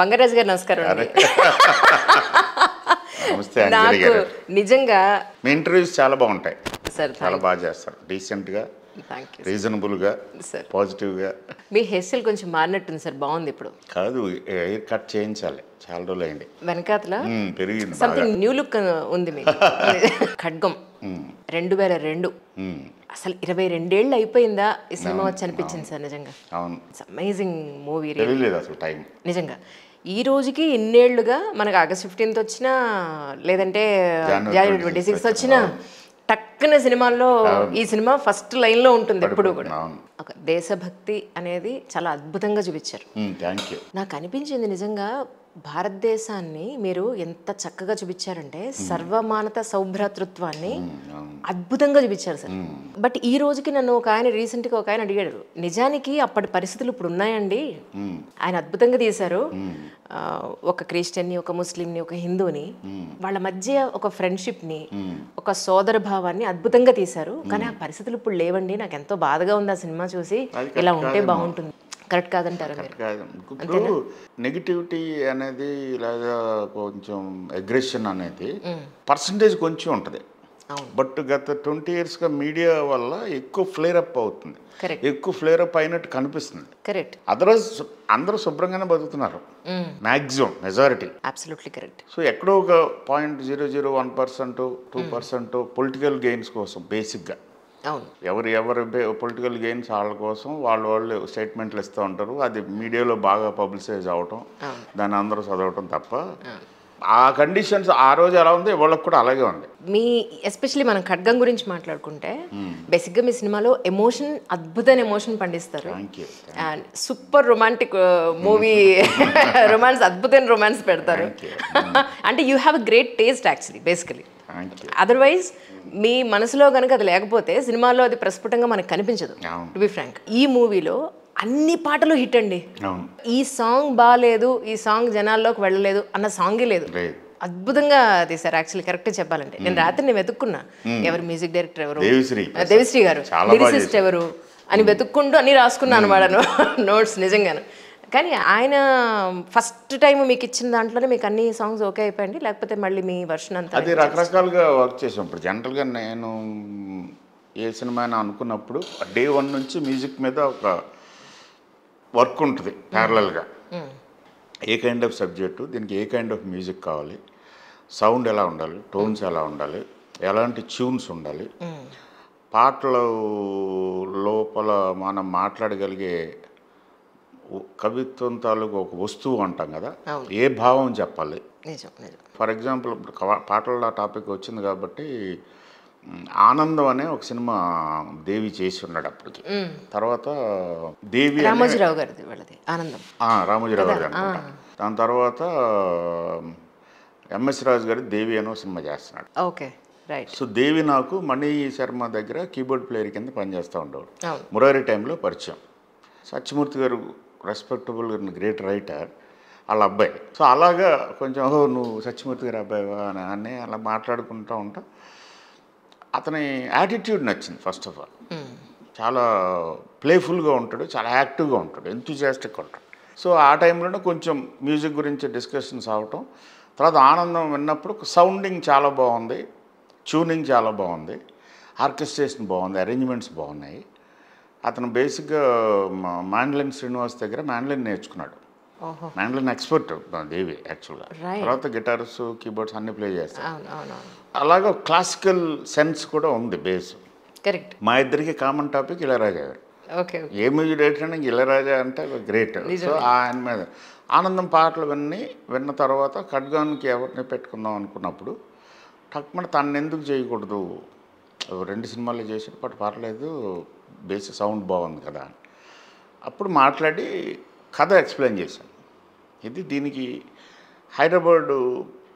Bangaraj garu namaskaram andi. Namaste Anjali garu. Nijanga mee interviews chaala baaguntayi. Sir chaala baa chestaru. Decent ga. Thank you. Reasonable ga. Sir. Positive ga. Mee hairstyle koncham maarnattundi sir baagundi ippudu. Kaadu hair cut cheyinchali. Chaala rojulu ayindi. Venakatla? Perigindi. Something new look undi meeku. Khadgam. 2002. అసలు 22 ఏళ్ళు అయిపోయిందా ఈ cinema వచ్చి అనిపించింది sir నిజంగా. అవును. It's amazing movie real. తెలియలేదు అసలు టైం. నిజంగా ఈ రోజుకి ఇన్నేళ్లుగా మనకు ఆగస్ట్ 15 వచ్చినా లేదంటే January 26 వచ్చినా టక్కున సినిమాల్లో ఈ సినిమా ఫస్ట్ లైన్ లో ఉంటుంది ఎప్పుడు కూడా. ఒక దేశభక్తి అనేది చాలా అద్భుతంగా చూపించారు. థాంక్యూ. నాకు అనిపించింది నిజంగా భారతదేశాన్ని మీరు ఎంత చక్కగా చూపించారంటే సర్వమానత సౌభ్రాతృత్వాన్ని అద్భుతంగా చూపించారు సార్. బట్ ఈ రోజుకి నన్ను ఒక ఆయన రీసెంట్గా ఒక ఆయన అడిగారు, నిజానికి అప్పటి పరిస్థితులు ఇప్పుడు ఉన్నాయండి, ఆయన అద్భుతంగా తీశారు, ఒక క్రిస్టియన్ని, ఒక ముస్లింని, ఒక హిందూని, వాళ్ళ మధ్య ఒక ఫ్రెండ్షిప్ని, ఒక సోదర భావాన్ని అద్భుతంగా తీశారు, కానీ ఆ పరిస్థితులు ఇప్పుడు లేవండి, నాకు ఎంతో బాధగా ఉంది ఆ సినిమా చూసి, ఇలా ఉంటే బాగుంటుంది. కరెక్ట్ కాదంటారు. ఇప్పుడు నెగిటివిటీ అనేది లేదా కొంచెం అగ్రెషన్ అనేది పర్సంటేజ్ కొంచెం ఉంటుంది. బట్ గత 20 yearsగా మీడియా వల్ల ఎక్కువ ఫ్లేరప్ అవుతుంది, ఎక్కువ ఫ్లేరప్ అయినట్టు కనిపిస్తుంది. కరెక్ట్. అదర్వైజ్ అందరూ శుభ్రంగానే బతుకుతున్నారు maximum majority. Absolutely correct. So ఎక్కడో ఒక 0.001% 2% పొలిటికల్ గెయిన్స్ కోసం బేసిక్గా ఎవరి పొలిటికల్ గెయిన్స్ వాళ్ళ కోసం వాళ్ళు స్టేట్మెంట్లు ఇస్తూ ఉంటారు. అది మీడియాలో బాగా పబ్లిసైజ్ అవటం, దాన్ని అందరూ చదవటం తప్ప ఆ కండిషన్స్ ఆ రోజు ఎలా ఉంది వాళ్ళకి కూడా అలాగే ఉంది. మీ ఎస్పెషలీ మనం ఖడ్గం గురించి మాట్లాడుకుంటే బేసిక్గా మీ సినిమాలో ఎమోషన్ అద్భుతమైన ఎమోషన్ పండిస్తారు. And super romantic movie romance అద్భుతమైన రొమాన్స్ పెడతారు. అంటే you have a great taste actually basically. Otherwise మీ మనసులో కనుక అది లేకపోతే సినిమాలో అది ప్రస్ఫుటంగా మనకు కనిపించదు. టు బి ఫ్రాంక్ ఈ మూవీలో అన్ని పాటలు హిట్ అండి. ఈ సాంగ్ బాగాలేదు, ఈ సాంగ్ జనాల్లోకి వెళ్ళలేదు అన్న సాంగే లేదు. అద్భుతంగా తీశారు యాక్చువల్లీ. కరెక్ట్ చెప్పాలంటే నేను రాత్రి నేను వెతుక్కున్నా ఎవరు మ్యూజిక్ డైరెక్టర్, ఎవరు దేవిశ్రీ గారు, లిరిసిస్ట్ ఎవరు అని వెతుక్కుంటూ అని రాసుకున్నాను వాడను నోట్స్ నిజంగాను. కానీ ఆయన ఫస్ట్ టైం మీకు ఇచ్చిన దాంట్లోనే మీకు అన్ని సాంగ్స్ ఓకే అయిపోయింది, లేకపోతే మళ్ళీ మీ వర్షన్ అంతా అది రకరకాలుగా వర్క్ చేసాం. ఇప్పుడు జనరల్గా నేను ఏ సినిమా అనుకున్నప్పుడు day 1 నుంచి మ్యూజిక్ మీద ఒక వర్క్ ఉంటుంది ప్యారలల్గా. ఏ కైండ్ ఆఫ్ సబ్జెక్టు, దీనికి ఏ కైండ్ ఆఫ్ మ్యూజిక్ కావాలి, సౌండ్ ఎలా ఉండాలి, టోన్స్ ఎలా ఉండాలి, ఎలాంటి ట్యూన్స్ ఉండాలి, పాటల లోపల మనం మాట్లాడగలిగే కవిత్వం తాలూకు ఒక వస్తువు అంటాం కదా, ఏ భావం చెప్పాలి. ఫర్ ఎగ్జాంపుల్ పాటల టాపిక్ వచ్చింది కాబట్టి ఆనందం అనే ఒక సినిమా దేవి చేసి ఉన్నాడు అప్పటికి. తర్వాత దేవి రామోజీరావు గారిది, రామోజీరావు గారు అనుకుంటా. దాని తర్వాత ఎంఎస్ రాజు గారి దేవి అనే సినిమా చేస్తున్నాడు. ఓకే. సో దేవి నాకు మణి శర్మ దగ్గర కీబోర్డ్ ప్లేయర్ కింద పనిచేస్తూ ఉండేవాడు. మురారి టైంలో పరిచయం. సత్యమూర్తి గారు రెస్పెక్టబుల్ గ్రేట్ రైటర్, వాళ్ళ అబ్బాయి. సో అలాగా కొంచెం ఓహో నువ్వు సత్యమూర్తి గారు అబ్బాయివా అని అలా మాట్లాడుకుంటూ ఉంటా. అతని యాటిట్యూడ్ నచ్చింది. ఫస్ట్ ఆఫ్ ఆల్ చాలా ప్లేఫుల్గా ఉంటాడు, చాలా యాక్టివ్గా ఉంటాడు, ఎంతూజియాస్టిక్గా ఉంటాడు. సో ఆ టైంలోనే కొంచెం మ్యూజిక్ గురించి డిస్కషన్స్ అవటం. తర్వాత ఆనందం విన్నప్పుడు సౌండింగ్ చాలా బాగుంది, ట్యూనింగ్ చాలా బాగుంది, ఆర్కెస్ట్రేషన్ బాగుంది, అరేంజ్మెంట్స్ బాగున్నాయి. అతను బేసిక్గా మ్యాండ్లిన్ శ్రీనివాస్ దగ్గర మ్యాండ్లిన్ నేర్చుకున్నాడు. మ్యాండ్లిన్ ఎక్స్పర్ట్ దేవి యాక్చువల్గా. తర్వాత గిటార్స్ కీబోర్డ్స్ అన్ని ప్లే చేస్తాడు. అలాగే క్లాసికల్ సెన్స్ కూడా ఉంది బేస్. కరెక్ట్. మా ఇద్దరికి కామన్ టాపిక్ ఇళయరాజా గారు. ఏ మ్యూజిక్ డైరెక్టర్ అయినా ఇళయరాజా అంటే గ్రేట్. సో ఆయన మీద ఆనందం పాటలు విన్న తర్వాత ఖడ్గానికి ఎవరిని పెట్టుకుందాం అనుకున్నప్పుడు టక్మన్ తను ఎందుకు చేయకూడదు, 2 సినిమాలు చేసాడు బట్ పర్లేదు బేస్ సౌండ్ బాగుంది కదా అప్పుడు మాట్లాడి కథ ఎక్స్ప్లెయిన్ చేశాను. ఇది దీనికి హైదరాబాద్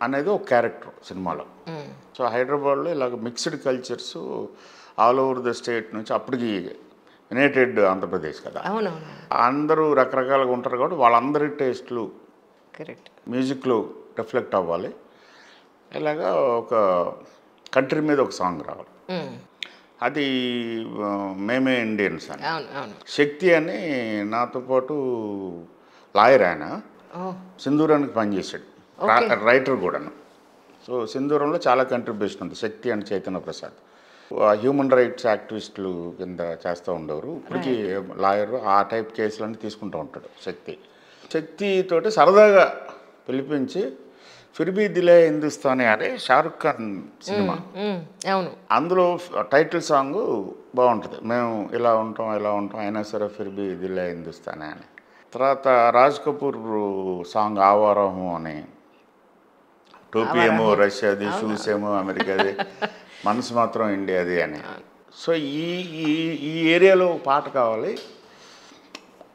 అనేది ఒక క్యారెక్టర్ సినిమాలో. సో హైదరాబాద్లో ఇలాగ mixed cultures all over the state నుంచి, అప్పటికి యునైటెడ్ ఆంధ్రప్రదేశ్ కదా, అందరూ రకరకాలుగా ఉంటారు కాబట్టి వాళ్ళందరి టేస్ట్లు మ్యూజిక్లో రిఫ్లెక్ట్ అవ్వాలి. ఇలాగా ఒక కంట్రీ మీద ఒక సాంగ్ రావాలి. అది మేమే ఇండియన్స్ అని శక్తి అని నాతో పాటు లాయర్ ఆయన సింధూరానికి పనిచేశాడు, రైటర్ కూడాను. సో సింధూరంలో చాలా కంట్రిబ్యూషన్ ఉంది. Shakti and Chaitanya Prasad human rights యాక్టివిస్టులు కింద చేస్తూ ఉండేవారు. ఇప్పటికీ లాయర్ ఆ టైప్ కేసులన్నీ తీసుకుంటూ ఉంటాడు. శక్తితోటి సరదాగా పిలిపించి ఫిర్బీ దిలే హిందుస్థానీ అనే షారుఖ్ ఖాన్ సినిమా, అవును, అందులో టైటిల్ సాంగ్ బాగుంటుంది. మేము ఇలా ఉంటాం ఇలా ఉంటాం అయినా సరే ఫిర్బీ దిలే హిందుస్థానీ అని. తర్వాత రాజ్ కపూర్ సాంగ్ ఆవారోహం అని, టోపీ ఏమో రష్యాది, షూస్ ఏమో అమెరికాది, మనసు మాత్రం ఇండియాది అని. సో ఈ ఈ ఏరియాలో పాట కావాలి,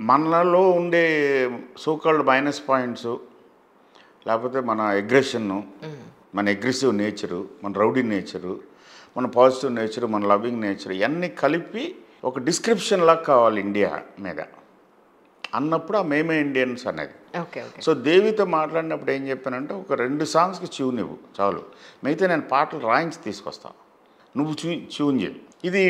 మనలో ఉండే సోకాల్డ్ మైనస్ పాయింట్స్ లేకపోతే మన అగ్రెషన్ను, మన అగ్రెసివ్ నేచరు, మన రౌడీ నేచరు, మన పాజిటివ్ నేచరు, మన లవింగ్ నేచరు ఇవన్నీ కలిపి ఒక డిస్క్రిప్షన్ లాగా కావాలి ఇండియా మీద అన్నప్పుడు ఆ మేమే ఇండియన్స్ అనేది. సో దేవితో మాట్లాడినప్పుడు ఏం చెప్పానంటే, ఒక 2 సాంగ్స్కి ట్యూన్ ఇవ్వు చాలు, మిగతా నేను పాటలు రాయించి తీసుకొస్తాను, నువ్వు ట్యూన్ చేయి. ఇది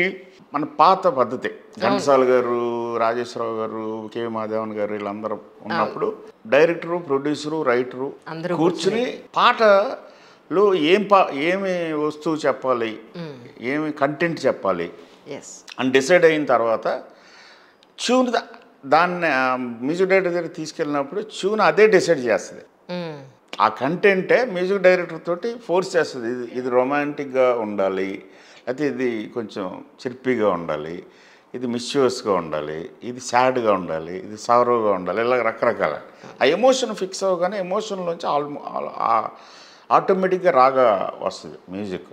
మన పాత పద్ధతి. ఘంటసాల గారు, రాజేశ్వరరావు గారు, కే మాధవన్ గారు వీళ్ళందరూ ఉన్నప్పుడు డైరెక్టరు, ప్రొడ్యూసరు, రైటరు కూర్చుని పాటలో ఏమి వస్తువు చెప్పాలి, ఏమి కంటెంట్ చెప్పాలి అని డిసైడ్ అయిన తర్వాత ట్యూన్ దాన్ని మ్యూజిక్ డైరెక్టర్ దగ్గర తీసుకెళ్ళినప్పుడు ట్యూన్ అదే డిసైడ్ చేస్తుంది. ఆ కంటెంటే మ్యూజిక్ డైరెక్టర్ తోటి ఫోర్స్ చేస్తుంది. ఇది ఇది రొమాంటిక్గా ఉండాలి, అయితే ఇది కొంచెం చిర్పీగా ఉండాలి, ఇది మిస్చ్యూస్గా ఉండాలి, ఇది సాడ్గా ఉండాలి, ఇది సారోగా ఉండాలి, ఇలా రకరకాల ఆ ఎమోషన్ ఫిక్స్ అవ్వగానే ఎమోషన్లోంచి ఆటోమేటిక్గా రాగా వస్తుంది మ్యూజిక్.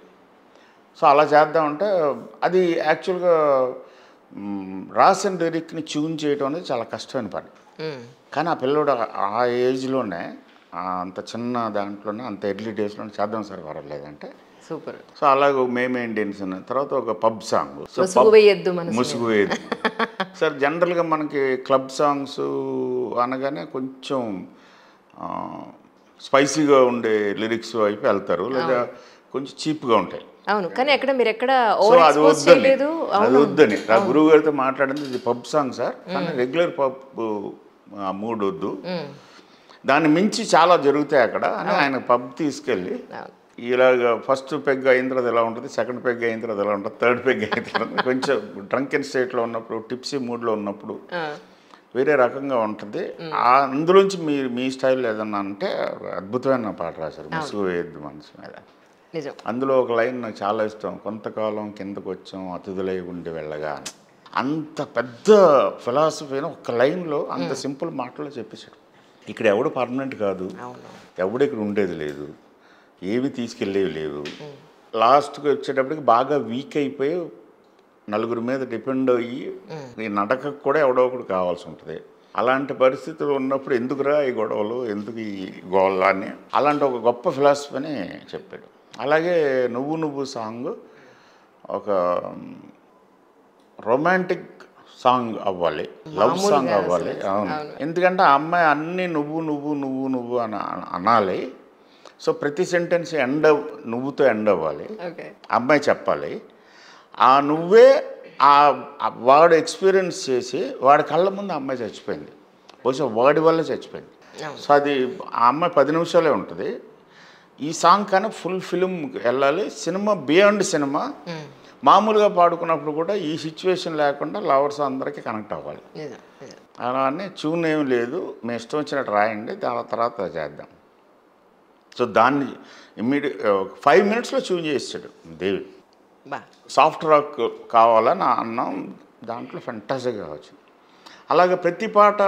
సో అలా చేద్దామంటే అది యాక్చువల్గా రాసిన డైరెక్ట్ని ట్యూన్ చేయడం అనేది చాలా కష్టమైన పని. కానీ ఆ పిల్లడు ఆ ఏజ్లోనే, అంత చిన్న దాంట్లోనే, అంత ఎర్లీ డేస్లోనే చేద్దాం సార్ పర్వాలేదంటే సూపర్. సో అలాగే మేమే ఇండియన్స్ అన్న తర్వాత ఒక పబ్ సాంగ్ ముసుగు వేయద్దు సార్. జనరల్గా మనకి క్లబ్ సాంగ్స్ అనగానే కొంచెం స్పైసీగా ఉండే లిరిక్స్ వైపు వెళ్తారు, లేదా కొంచెం చీప్గా ఉంటాయి. అవును, కానీ ఎక్కడ మీరు ఎక్కడ అది వద్దని నా గురువు గారితో మాట్లాడింది, ఇది పబ్ సాంగ్ సార్, కానీ రెగ్యులర్ పబ్ మూడ్ వద్దు, దాన్ని మించి చాలా జరుగుతాయి అక్కడ అని ఆయన పబ్ తీసుకెళ్ళి ఇలాగ ఫస్ట్ పెగ్ అయిన తర్వాత ఎలా ఉంటుంది, సెకండ్ పెగ్ అయిన తర్వాత ఎలా ఉంటుంది, థర్డ్ పెగ్ అయిన తర్వాత కొంచెం డ్రంకెన్ స్టేట్లో ఉన్నప్పుడు, టిప్సీ మూడ్లో ఉన్నప్పుడు వేరే రకంగా ఉంటుంది. అందులోంచి మీరు మీ స్టైల్ ఏదన్నా అంటే అద్భుతమైన పాట రాశారు ముసుగు వేయద్దు మనసు మీద. అందులో ఒక లైన్ నాకు చాలా ఇష్టం, కొంతకాలం కిందకు వచ్చాం అతిథులై ఉండి వెళ్ళగా. అంత పెద్ద ఫిలాసఫీ అయినా ఒక లైన్లో అంత సింపుల్ మాటలో చెప్పేశాడు. ఇక్కడ ఎవడు పర్మనెంట్ కాదు, ఎవడు ఇక్కడ ఉండేది లేదు, ఏవి తీసుకెళ్ళేవి లేవు. లాస్ట్కి వచ్చేటప్పటికి బాగా వీక్ అయిపోయి నలుగురి మీద డిపెండ్ అయ్యి నీ నడకకు కూడా ఎవడో ఒకటి కావాల్సి ఉంటుంది. అలాంటి పరిస్థితులు ఉన్నప్పుడు ఎందుకురా ఈ గొడవలు, ఎందుకు ఈ గోళ్ళ అని అలాంటి ఒక గొప్ప ఫిలాసఫీని చెప్పాడు. అలాగే నువ్వు నువ్వు సాంగ్ ఒక రొమాంటిక్ సాంగ్ అవ్వాలి, లవ్ సాంగ్ అవ్వాలి. అవును, ఎందుకంటే ఆ అమ్మాయి అన్నీ నువ్వు నువ్వు నువ్వు నువ్వు అని అనాలి. సో ప్రతి సెంటెన్స్ ఎండ్ నువ్వుతో ఎండ్ అవ్వాలి, అమ్మాయి చెప్పాలి. ఆ నువ్వే ఆ వాడు ఎక్స్పీరియన్స్ చేసి వాడి కళ్ళ ముందు అమ్మాయి చచ్చిపోయింది, బహుశా వాడి వల్ల చచ్చిపోయింది. సో అది ఆ అమ్మాయి 10 నిమిషాలే ఉంటుంది. ఈ సాంగ్ కానీ ఫుల్ ఫిలిం వెళ్ళాలి, సినిమా బియాండ్ సినిమా. మామూలుగా పాడుకున్నప్పుడు కూడా ఈ సిచ్యువేషన్ లేకుండా లవర్స్ అందరికీ కనెక్ట్ అవ్వాలి. అలానే ట్యూన్ ఏమి లేదు, మీ ఇష్టం వచ్చినట్టు రాయండి, దాని తర్వాత చేద్దాం. సో దాన్ని ఇమ్మీడియట్ 5 నిమిషాల్లో ట్యూన్ చేసాడు దేవి. సాఫ్ట్ రాక్ కావాలని అన్నాం, దాంట్లో ఫెంటాసీగా వచ్చింది. అలాగే ప్రతి పాట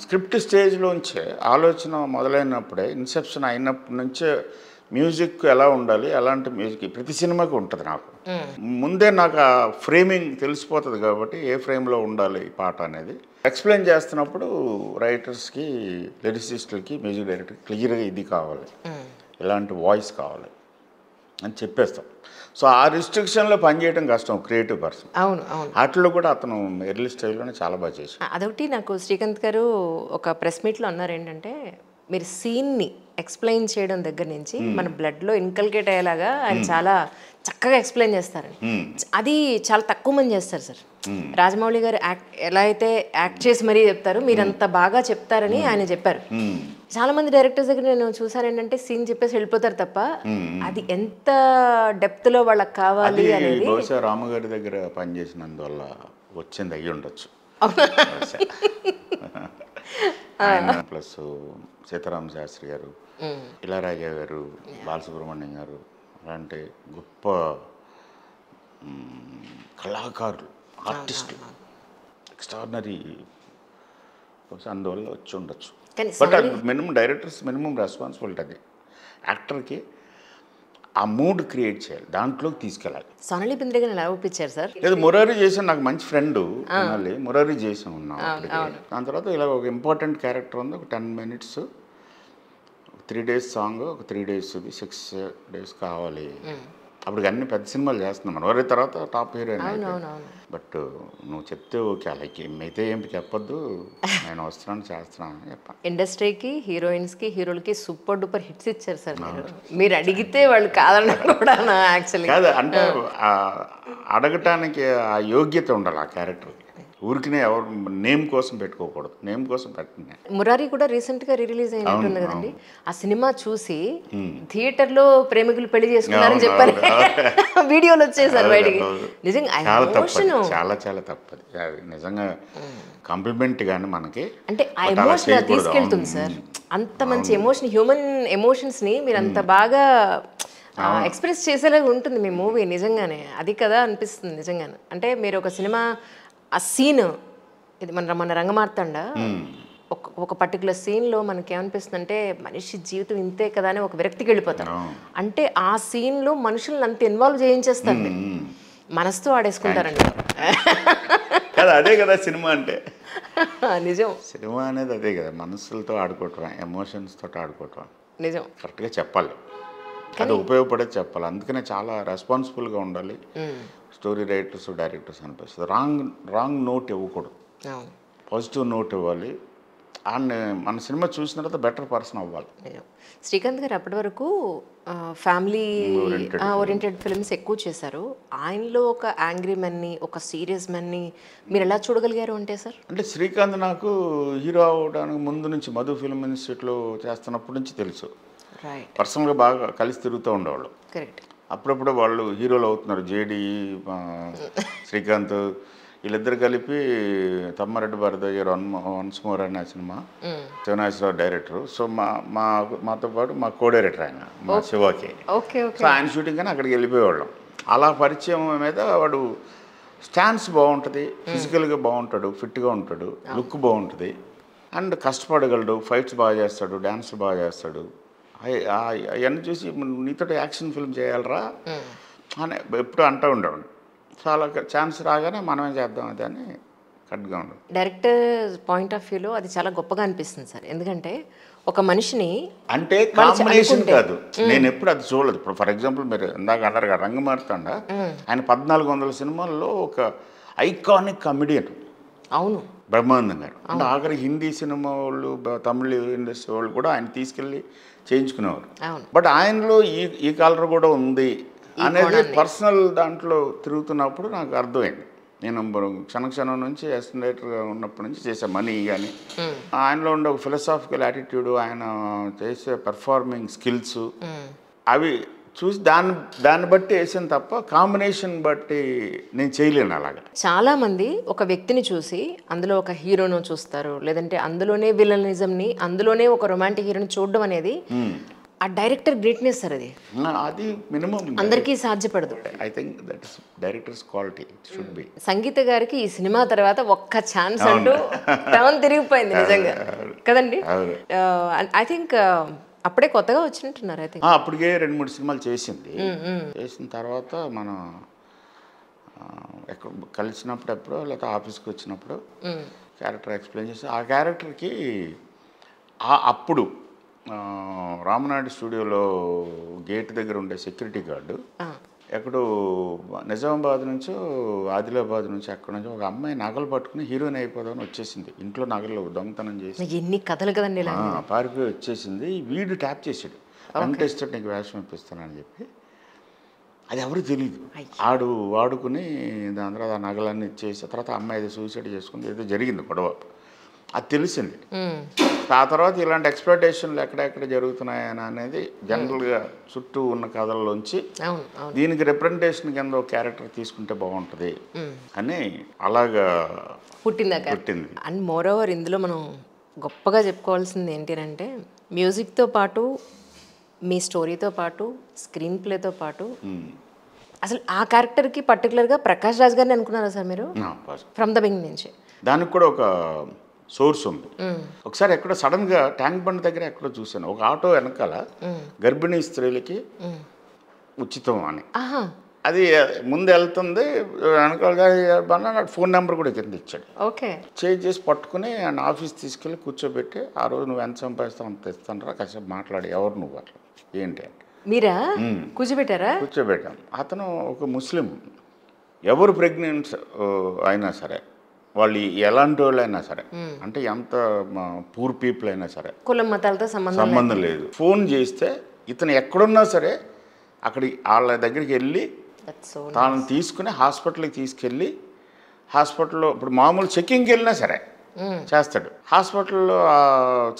స్క్రిప్ట్ స్టేజ్లోంచే ఆలోచన మొదలైనప్పుడే, ఇన్సెప్షన్ అయినప్పటి నుంచే మ్యూజిక్ ఎలా ఉండాలి, ఎలాంటి మ్యూజిక్ ప్రతి సినిమాకి ఉంటుంది. నాకు ముందే నాకు ఆ ఫ్రేమింగ్ తెలిసిపోతుంది కాబట్టి ఏ ఫ్రేమ్లో ఉండాలి ఈ పాట అనేది ఎక్స్ప్లెయిన్ చేస్తున్నప్పుడు రైటర్స్కి, లిరిసిస్టులకి, మ్యూజిక్ డైరెక్టర్కి క్లియర్గా ఇది కావాలి, ఇలాంటి వాయిస్ కావాలి అని చెప్పేస్తాం. సో ఆ రిస్ట్రిక్షన్లో పనిచేయడం కష్టం క్రియేటివ్ పర్సన్. అవును అవును, వాటిలో కూడా అతను ఎర్లీ స్టేజ్లోనే చాలా బాగా చేశాడు. అదొకటి నాకు శ్రీకాంత్ గారు ఒక ప్రెస్ మీట్లో అన్నారు ఏంటంటే, మీరు సీన్ని ఎక్స్ప్లెయిన్ చేయడం దగ్గర నుంచి మన బ్లడ్లో ఇన్కల్కేట్ అయ్యేలాగా ఆయన చాలా చక్కగా ఎక్స్ప్లెయిన్ చేస్తారండి. అది చాలా తక్కువ మంది చేస్తారు సార్. రాజమౌళి గారు ఎలా అయితే యాక్ట్ చేసి మరీ చెప్తారు, మీరంత బాగా చెప్తారని ఆయన చెప్పారు. చాలా మంది డైరెక్టర్స్ దగ్గర నేను చూసాను ఏంటంటే సీన్ చెప్పేసి వెళ్ళిపోతారు తప్ప అది ఎంత డెప్త్లో వాళ్ళకి కావాలి అనేది బహుశా రామగారి దగ్గర పనిచేసినందువల్ల వచ్చింది అయ్యి ఉండొచ్చు. ప్లస్ సీతారాం శాస్త్రి గారు, ఇళయరాజా గారు, బాలసుబ్రహ్మణ్యం గారు అలాంటి గొప్ప కళాకారులు, ఆర్టిస్టులు ఎక్స్ట్రాడినరీ అందువల్ల వచ్చి ఉండొచ్చు. But minimum directors minimum responsibility అది యాక్టర్కి ఆ మూడ్ క్రియేట్ చేయాలి, దాంట్లోకి తీసుకెళ్ళాలి. సోనాలి బింద్రే గారు ఎలా ఒప్పించారు సార్? లేదు, మురారి చేసాను, నాకు మంచి ఫ్రెండ్ అనాలి, మురారి చేసి ఉన్నాం. దాని తర్వాత ఇలా ఒక ఇంపార్టెంట్ క్యారెక్టర్ ఉంది, ఒక 10 minutes 3 days సాంగ్, ఒక 3 days 6 days కావాలి. అప్పుడు అన్ని పెద్ద సినిమాలు చేస్తున్నాం మనం, ఎవరి తర్వాత టాప్ హీరోయిన్. బట్ నువ్వు చెప్తే ఓకే, అలాగే మిగతా ఏం చెప్పద్దు, నేను వస్తున్నాను చేస్తున్నాను అని చెప్పాను. ఇండస్ట్రీకి, హీరోయిన్స్కి, హీరోలకి సూపర్ డూపర్ హిట్స్ ఇచ్చారు సార్ మీరు. అడిగితే వాళ్ళు కాదన్నా కూడా యాక్చువల్గా కాదు, అంటే అడగటానికి ఆ యోగ్యత ఉండాలి ఆ క్యారెక్టర్. ఊరికినే ఎవరు నేమ్ కోసం పెట్టుకోకూడదు, నేమ్ కోసం పెట్టిన. మురారి కూడా రీసెంట్గా రిలీజ్ అయినట్టుంది కదండి, ఆ సినిమా చూసి థియేటర్లో ప్రేమికులు పెళ్లి చేసుకున్నారని చెప్పారు, వీడియోలు వచ్చేసారు బయటికి. నిజంగా చాలా చాలా తప్పది, నిజంగా కాంప్లిమెంట్ గాని మనకి, అంటే ఆ ఎమోషన్ తీసుకెళ్తుంది సార్. అంత మంచి ఎమోషన్, హ్యూమన్ ఎమోషన్స్ని మీరు అంత బాగా ఎక్స్ప్రెస్ చేసేలాగా ఉంటుంది మీ మూవీ. నిజంగానే అది కదా అనిపిస్తుంది నిజంగానే. అంటే మీరు ఒక సినిమా ఆ సీన్, ఇది మన రంగమార్తండ, ఒక పర్టికులర్ సీన్లో మనకేమనిపిస్తుంది అంటే మనిషి జీవితం ఇంతే కదా అని ఒక విరక్తికి వెళ్ళిపోతారు. అంటే ఆ సీన్లో మనుషులను అంత ఇన్వాల్వ్ చేయించేస్తారు, మనసుతో ఆడేసుకుంటారండి. అదే కదా సినిమా అంటే, నిజం సినిమా అనేది అదే కదా, మనసులతో ఆడుకోవటం, ఎమోషన్స్తో ఆడుకోవటం. నిజం కరెక్ట్గా చెప్పాలి, అది ఉపయోగపడేది చెప్పాలి. అందుకనే చాలా రెస్పాన్సిబుల్గా ఉండాలి స్టోరీ రైటర్స్, డైరెక్టర్స్ అనిపిస్తుంది. రాంగ్ నోట్ ఇవ్వకూడదు, పాజిటివ్ నోట్ ఇవ్వాలి. అండ్ మన సినిమా చూసిన తర్వాత బెటర్ పర్సన్ అవ్వాలి. శ్రీకాంత్ గారు అప్పటి వరకు ఫ్యామిలీ ఓరియంటెడ్ ఫిల్మ్స్ ఎక్కువ చేశారు. ఆయనలో ఒక యాంగ్రీ మెన్ని, ఒక సీరియస్ మెన్ని మీరు ఎలా చూడగలిగారు అంటే సార్? అంటే శ్రీకాంత్ నాకు హీరో అవడానికి ముందు నుంచి, మధు ఫిల్మ్ ఇన్స్టిట్యూట్లో చేస్తున్నప్పటి నుంచి తెలుసు. పర్సనల్గా బాగా కలిసి తిరుగుతూ ఉండేవాళ్ళు. కరెక్ట్. అప్పుడప్పుడు వాళ్ళు హీరోలు అవుతున్నారు, జేడి శ్రీకాంత్ వీళ్ళిద్దరు కలిపి తమ్మారెడ్డి భారతయ్య గారు వన్స్ మోర్ అనే సినిమా, శివనాశ్వరరావు డైరెక్టర్. సో మాతో పాటు మా కో డైరెక్టర్ ఆయన, మా శివాకి. సో ఆయన షూటింగ్ కానీ అక్కడికి వెళ్ళిపోయేవాళ్ళం. అలా పరిచయం మీద వాడు స్టాన్స్ బాగుంటుంది, ఫిజికల్గా బాగుంటాడు, ఫిట్గా ఉంటాడు, లుక్ బాగుంటుంది, అండ్ కష్టపడగలడు, ఫైట్స్ బాగా చేస్తాడు, డ్యాన్స్లు బాగా చేస్తాడు. అవన్నీ చూసి నీతో యాక్షన్ ఫిల్మ్ చేయాలరా అని ఎప్పుడు అంటూ ఉండేవాడు. చాలా ఛాన్స్ రాగానే మనమే చేద్దాం అది అని కరెక్ట్గా ఉండదు. డైరెక్టర్ పాయింట్ ఆఫ్ వ్యూలో అది చాలా గొప్పగా అనిపిస్తుంది సార్. ఎందుకంటే ఒక మనిషిని అంటే కాంబినేషన్ కాదు, నేను ఎప్పుడు అది చూడలేదు. ఇప్పుడు ఫర్ ఎగ్జాంపుల్ మీరు ఇందాక అన్నారు కదా రంగమార్తండ, ఆయన 1400 సినిమాల్లో ఒక ఐకానిక్ కమెడియన్. అవును, బ్రహ్మానందం గారు. అంటే ఆఖరి హిందీ సినిమా వాళ్ళు, తమిళ ఇండస్ట్రీ వాళ్ళు కూడా ఆయన తీసుకెళ్ళి చేయించుకునేవారు. బట్ ఆయనలో ఈ కలర్ కూడా ఉంది అనేది పర్సనల్ దాంట్లో తిరుగుతున్నప్పుడు నాకు అర్థమైంది. నేను క్షణక్షణం నుంచి అసిస్టెంట్ డైరెక్టర్గా ఉన్నప్పటి నుంచి చేసే మనీ కానీ, ఆయనలో ఉండే ఒక ఫిలాసాఫికల్ యాటిట్యూడ్, ఆయన చేసే పెర్ఫార్మింగ్ స్కిల్స్ అవి చూసి దాన్ని బట్టి వేసాను తప్ప కాంబినేషన్ బట్టి నేను చేయలేను. అలాగా చాలా మంది ఒక వ్యక్తిని చూసి అందులో ఒక హీరోను చూస్తారు, లేదంటే అందులోనే విలనిజంని, అందులోనే ఒక రొమాంటిక్ హీరోని చూడడం అనేది ఆ డైరెక్టర్ గ్రేట్నెస్ సార్. అది మినిమం అందరికీ సాధ్యపడదు. I think that is directors quality should be. Sangeetha గారికి ఈ సినిమా తర్వాత ఒక్క ఛాన్స్ అంటూ టౌన్ తిరిగిపోయింది నిజంగా కదండి. ఐ థింక్ అప్పుడే కొత్తగా వచ్చినట్టున్నారు. అయితే అప్పటికే 2-3 సినిమాలు చేసిన తర్వాత మనం ఎక్కడ కలిసినప్పుడు ఎప్పుడో, లేకపోతే ఆఫీస్కి వచ్చినప్పుడు క్యారెక్టర్ ఎక్స్ప్లెయిన్ చేసి ఆ క్యారెక్టర్కి అప్పుడు రామనాయుడు స్టూడియోలో గేట్ దగ్గర ఉండే security guard Ekado Nizamabad nuncho, Adilabad nuncho, ekkononcho oka ammayi nagalu pattukoni heroine ayipodani vachesindi. Intlo nagalu dongtanam chesi. Enni kathalu kada nila. Aa parku vachesindi. Veedu tap chesadu. Untested neeku vasham ippistanu ani cheppi. అది ఎవరు తెలియదు ఆడు వాడుకుని దాని తర్వాత నగలన్నీ ఇచ్చేసి తర్వాత అమ్మాయి ఏదో సూసైడ్ చేసుకుంది ఏదో జరిగింది గొడవ అది తెలిసింది ఆ తర్వాత ఇలాంటి ఎక్స్‌ప్లాయిటేషన్లు ఎక్కడెక్కడ జరుగుతున్నాయని అనేది జనరల్ గా చుట్టూ ఉన్న కథల్లోంచి దీనికి రిప్రజెంటేషన్ కింద ఒక క్యారెక్టర్ తీసుకుంటే బాగుంటది అని అలాగా పుట్టింది అండ్ మోర్ ఓవర్ ఇందులో మనం గొప్పగా చెప్పుకోవాల్సింది ఏంటంటే మ్యూజిక్ తో పాటు మీ స్టోరీతో పాటు స్క్రీన్ ప్లేతో పాటు అసలు ఆ క్యారెక్టర్ కి పర్టిక్యులర్ గా ప్రకాష్ రాజ్ గారిని అనుకున్నారా సార్ మీరు ఫ్రమ్ ద బిగినింగ్ నుంచి దానికి కూడా ఒక సోర్స్ ఉంది ఒకసారి ఎక్కడ సడన్ గా ట్యాంక్ బండ్ దగ్గర ఎక్కడ చూసాను ఒక ఆటో వెనకాల గర్భిణీ స్త్రీలకి ఉచితం అని అది ముందు వెళ్తుంది వెనకాల ఫోన్ నెంబర్ కూడా కింద ఇచ్చాడు ఓకే చేంజ్ చేసి పట్టుకుని ఆయన ఆఫీస్ తీసుకెళ్ళి కూర్చోబెట్టి ఆ రోజు నువ్వు ఎంత సంపాదిస్తావు తెస్తానరా కాసేపు మాట్లాడి ఎవరు నువ్వు అట్లా ఏంటి మీరా కూర్చోబెట్టారా కూర్చోబెట్టాం అతను ఒక ముస్లిం ఎవరు ప్రెగ్నెంట్ అయినా సరే వాళ్ళు ఎలాంటి వాళ్ళు అయినా సరే అంటే ఎంత పూర్ పీపుల్ అయినా సరే కులం మతాలతో సంబంధం లేదు ఫోన్ చేస్తే ఇతను ఎక్కడున్నా సరే అక్కడ వాళ్ళ దగ్గరికి వెళ్ళి తాను తీసుకుని హాస్పిటల్కి తీసుకెళ్ళి హాస్పిటల్లో ఇప్పుడు మామూలు చెక్కింగ్కి వెళ్ళినా సరే చేస్తాడు హాస్పిటల్లో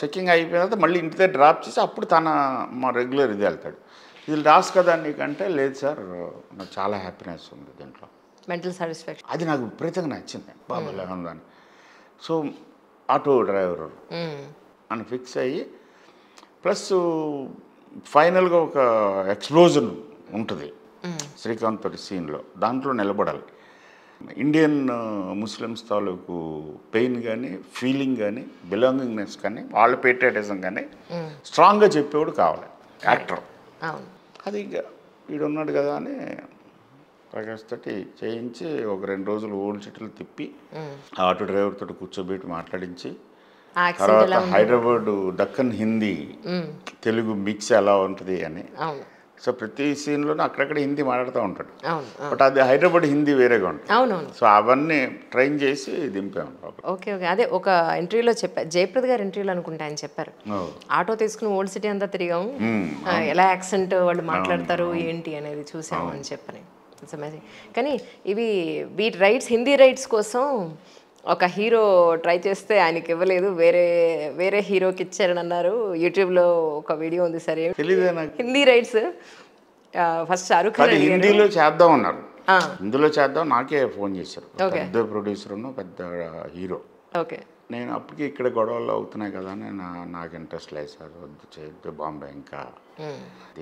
చెక్కింగ్ అయిపోయిన తర్వాత మళ్ళీ ఇంటి దగ్గర డ్రాప్ చేసి అప్పుడు తన మా రెగ్యులర్ ఇది వెళ్తాడు ఇది రాసు కదా నీకంటే లేదు సార్ నాకు చాలా హ్యాపీనెస్ ఉంది దీంట్లో మెంటల్ సాటిస్ఫాక్షన్ అది నాకు విపరీతంగా నచ్చింది బాబులా ఉందని సో ఆటో డ్రైవర్ అని ఫిక్స్ అయ్యి ప్లస్ ఫైనల్గా ఒక ఎక్స్ప్లోజన్ ఉంటుంది శ్రీకాంత్ సీన్లో దాంట్లో నిలబడాలి ఇండియన్ ముస్లిమ్స్ తాలూకు పెయిన్ కానీ ఫీలింగ్ కానీ బిలాంగింగ్నెస్ కానీ వాళ్ళ పేట్రియటిజం కానీ స్ట్రాంగ్గా చెప్పేవాడు కావాలి యాక్టర్ అది వీడున్నాడు కదా అని ప్రకాష్ తోటి చేయించి ఒక 2 రోజులు ఓల్డ్ చెట్లు తిప్పి ఆటో డ్రైవర్ తోటి కూర్చోబెట్టి మాట్లాడించి తర్వాత హైదరాబాద్ దక్కన్ హిందీ తెలుగు మిక్స్ ఎలా ఉంటుంది అని సో ప్రతి సీన్లోనూ అక్కడక్కడ హిందీ మాట్లాడుతూ ఉంటాడు బట్ అది హైదరాబాద్ హిందీ వేరేగా ఉంటుంది సో అవన్నీ ట్రైన్ చేసి దింపాము ఓకే ఓకే అదే ఒక ఇంటర్వ్యూలో చెప్పారు జయప్రద గారు ఇంటర్వ్యూలో అనుకుంటా ఆయన చెప్పారు ఆటో తీసుకుని ఓల్డ్ సిటీ అంతా తిరిగాము ఎలా యాక్సెంట్ వాళ్ళు మాట్లాడతారు ఏంటి అనేది చూసాము అని చెప్పని కానీ ఇవి వీటి రైట్స్ హిందీ రైట్స్ కోసం ఒక హీరో ట్రై చేస్తే ఆయనకి ఇవ్వలేదు వేరే వేరే హీరోకి ఇచ్చారని అన్నారు యూట్యూబ్లో ఒక వీడియో ఉంది సరే హిందీ రైట్స్ ఫస్ట్ షారుఖ్ ఖాన్ హిందీలో చేద్దాం అన్నారు హిందీలో చేద్దాం నాకే ఫోన్ చేశారు పెద్ద ప్రొడ్యూసర్ పెద్ద హీరో ఓకే నేను అప్పటికి ఇక్కడ గొడవలు అవుతున్నాయి కదా అని నాకు ఇంట్రెస్ట్ లేదు సార్ వద్దు చేయొద్దు బాంబే ఇంకా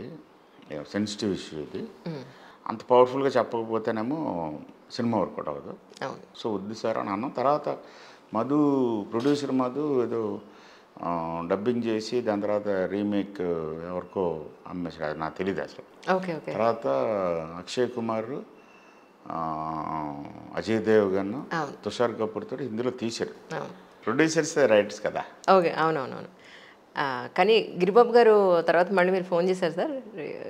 ఇది సెన్సిటివ్ ఇష్యూ ఇది అంత పవర్ఫుల్గా చెప్పకపోతేనేమో సినిమా వర్కౌట్ అవ్వదు సో వద్దు సార్ అని అన్నాం తర్వాత మధు ప్రొడ్యూసర్ మధు ఏదో డబ్బింగ్ చేసి దాని తర్వాత రీమేక్ ఎవరికో అమ్మేసాడు అది నాకు తెలియదు అసలు తర్వాత అక్షయ్ కుమార్ అజయ్ దేవ్ గారు తుషార్ కపూర్ తోటి ఇందులో తీశారు ప్రొడ్యూసర్స్ రైట్స్ కదా ఓకే అవునవునవును కానీ గిరిబాబు గారు తర్వాత మళ్ళీ మీరు ఫోన్ చేశారు సార్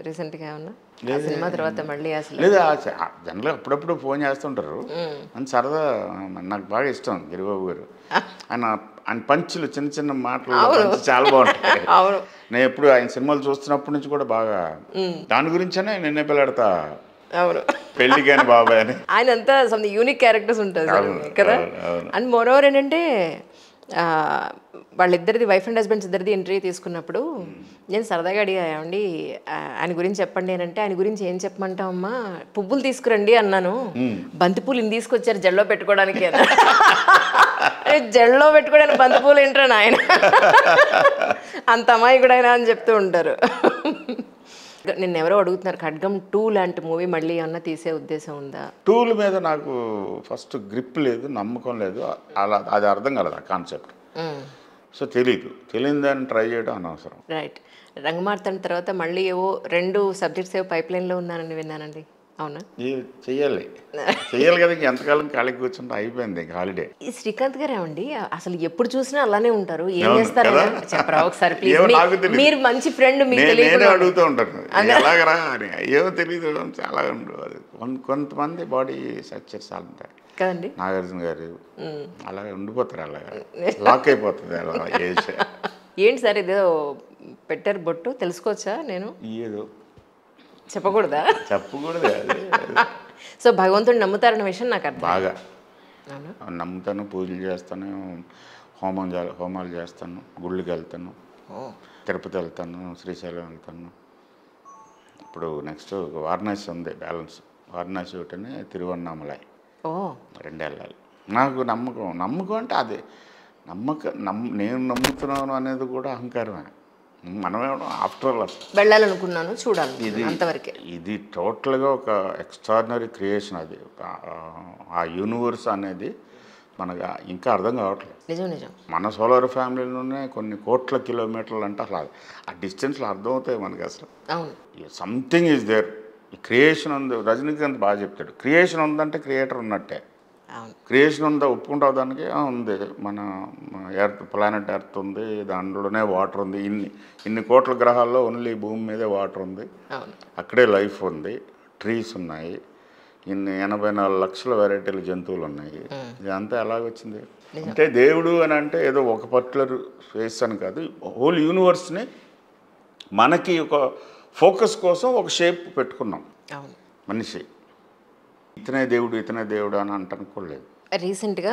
రీసెంట్గా ఏమన్నా సినిమా తర్వాత మళ్ళీ అసలు లేదా జనరల్గా అప్పుడప్పుడు ఫోన్ చేస్తుంటారు అని సరదా నాకు బాగా ఇష్టం గిరిబాబు గారు ఆయన ఆయన పంచులు చిన్న చిన్న మాటలు చాలా బాగుంటాయి నేను ఎప్పుడు ఆయన సినిమాలు చూస్తున్నప్పటి నుంచి కూడా బాగా దాని గురించేనే నిన్నే పిల్లాడతా అవును పెళ్లి కానీ బాబాయ్ అని ఆయన అంతా సంథింగ్ యూనిక్ క్యారెక్టర్స్ ఉంటుంది కదా అండ్ మోర్ ఓవర్ ఏంటంటే వాళ్ళిద్దరిది వైఫ్ అండ్ హస్బెండ్స్ ఇద్దరిది ఇంటర్వ్యూ తీసుకున్నప్పుడు నేను సరదాగా అడిగామండి ఆయన గురించి చెప్పండి అని అంటే ఆయన గురించి ఏం చెప్పమంటామమ్మా పువ్వులు తీసుకురండి అన్నాను బంతిపూలు ఇన్ని తీసుకొచ్చారు జల్లో పెట్టుకోవడానికి జల్లో పెట్టుకోవడానికి బంతిపూలు ఏంటని ఆయన అంత అమ్మాయి కూడా ఆయన అని చెప్తూ ఉంటారు నిన్న ఎవరో అడుగుతున్నారు ఖడ్గం 2 లాంటి మూవీ మళ్ళీ ఏమన్నా తీసే ఉద్దేశం ఉందా 2 మీద నాకు ఫస్ట్ గ్రిప్ లేదు నమ్మకం లేదు అలా అది అర్థం కాలేదు ఆ కాన్సెప్ట్ సో తెలియదు దాన్ని ట్రై చేయడం అనవసరం రైట్ రంగమార్తండ తర్వాత మళ్ళీ ఏవో 2 సబ్జెక్ట్స్ ఏవో పైప్ లైన్లో ఉన్నానని విన్నానండి ఆ అవునా చేయాలి చేయాలి కదా ఎంతకాలం ఖాళీ కూర్చుంటే అయిపోయింది హాలిడే. శ్రీకాంత్ గారే అండి అసలు ఎప్పుడు చూసినా అలానే ఉంటారు, ఏం చేస్తారు చెప్పరా ఒకసారి ప్లీజ్, మీరు మంచి ఫ్రెండ్ మీకు అడుగుతూ ఉంటారు ఎలాగరా అని, ఏమో తెలియదు చాలా కొంతమంది బాడీ స్ట్రక్చర్స్ చాలా ఉంటాయి కదండి. నాగార్జున గారు అలా ఉండిపోతారు, అలా లాక్ అయిపోతుంది అలా. ఏంటి సార్ ఇదేదో పెట్టారు బొట్టు, తెలుసుకోవచ్చా నేను? ఏదో చెప్పకూడదా? చెప్పకూడదు. సో భగవంతుడు నమ్ముతారన్న విషయం నాకు అర్థం, బాగా నమ్ముతాను, పూజలు చేస్తాను, హోమాలు చేస్తాను, గుళ్ళకి వెళ్తాను, తిరుపతి వెళ్తాను, శ్రీశైలం వెళ్తాను. ఇప్పుడు నెక్స్ట్ వారణాసి ఉంది బ్యాలెన్స్, వారణాసి ఒకటిని తిరువన్నామలై రెండు వెళ్ళాలి. నాకు నమ్మకం, నమ్మకం అంటే అదే నమ్మకం, నేను నమ్ముతున్నాను అనేది కూడా అహంకారమే. మనమేమో ఆఫ్టర్ ఆల్ వెళ్ళాలనుకున్నాను చూడాలి, ఇది అంతవరకే. ఇది టోటల్గా ఒక ఎక్స్ట్రాడినరీ క్రియేషన్, అది ఆ యూనివర్స్ అనేది మనకు ఇంకా అర్థం కావట్లేదు. నిజం నిజం మన సోలార్ ఫ్యామిలీలోనే కొన్ని కోట్ల కిలోమీటర్లు అంటే అసలు ఆ డిస్టెన్స్లో అర్థం అవుతాయి మనకి అసలు. అవును, సంథింగ్ ఈజ్ దేర్, క్రియేషన్ ఉంది. రజనీకాంత్ బాగా చెప్తాడు, క్రియేషన్ ఉందంటే క్రియేటర్ ఉన్నట్టే. క్రియేషన్ ఉందా ఒప్పుకుంటావు దానికి, ఉంది మన ఎర్త్, ప్లానెట్ ఎర్త్ ఉంది, దాంట్లోనే వాటర్ ఉంది, ఇన్ని కోట్ల గ్రహాల్లో ఓన్లీ భూమి మీదే వాటర్ ఉంది, అక్కడే లైఫ్ ఉంది, ట్రీస్ ఉన్నాయి, ఇన్ని 84 లక్షల వెరైటీల జంతువులు ఉన్నాయి. ఇదంతా ఎలాగొచ్చింది అంటే దేవుడు అని అంటే ఏదో ఒక పర్టికులర్ స్పేస్ అని కాదు, హోల్ యూనివర్స్ని మనకి ఒక ఫోకస్ కోసం ఒక షేప్ పెట్టుకున్నాం మనిషి. ఇతనే దేవుడు ఇతనే దేవుడు అని అంటనుకోలేదు. రీసెంట్గా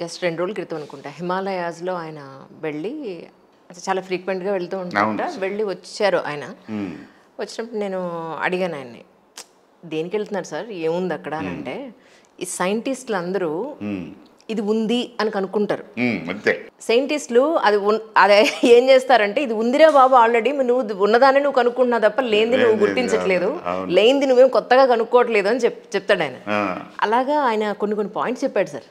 జస్ట్ 2 రోజుల క్రితం అనుకుంటా హిమాలయాస్లో ఆయన వెళ్ళి, చాలా ఫ్రీక్వెంట్గా వెళ్తూ ఉంటా, వెళ్ళి వచ్చారు. ఆయన వచ్చినప్పుడు నేను అడిగాను ఆయన్ని, దేనికి వెళ్తున్నారు సార్ ఏముంది అక్కడ అని అంటే, ఈ సైంటిస్టులు అందరూ ఇది ఉంది అని కనుక్కుంటారు. సైంటిస్టులు అది ఏం చేస్తారంటే, ఇది ఉందిరా బాబు ఆల్రెడీ, నువ్వు ఉన్నదాన్ని నువ్వు కనుక్కుంటున్నావు తప్ప లేనిది నువ్వు గుర్తించట్లేదు, లేనిది నువ్వేం కొత్తగా కనుక్కోవట్లేదు అని చెప్తాడు ఆయన. అలాగా ఆయన కొన్ని పాయింట్స్ చెప్పాడు సార్.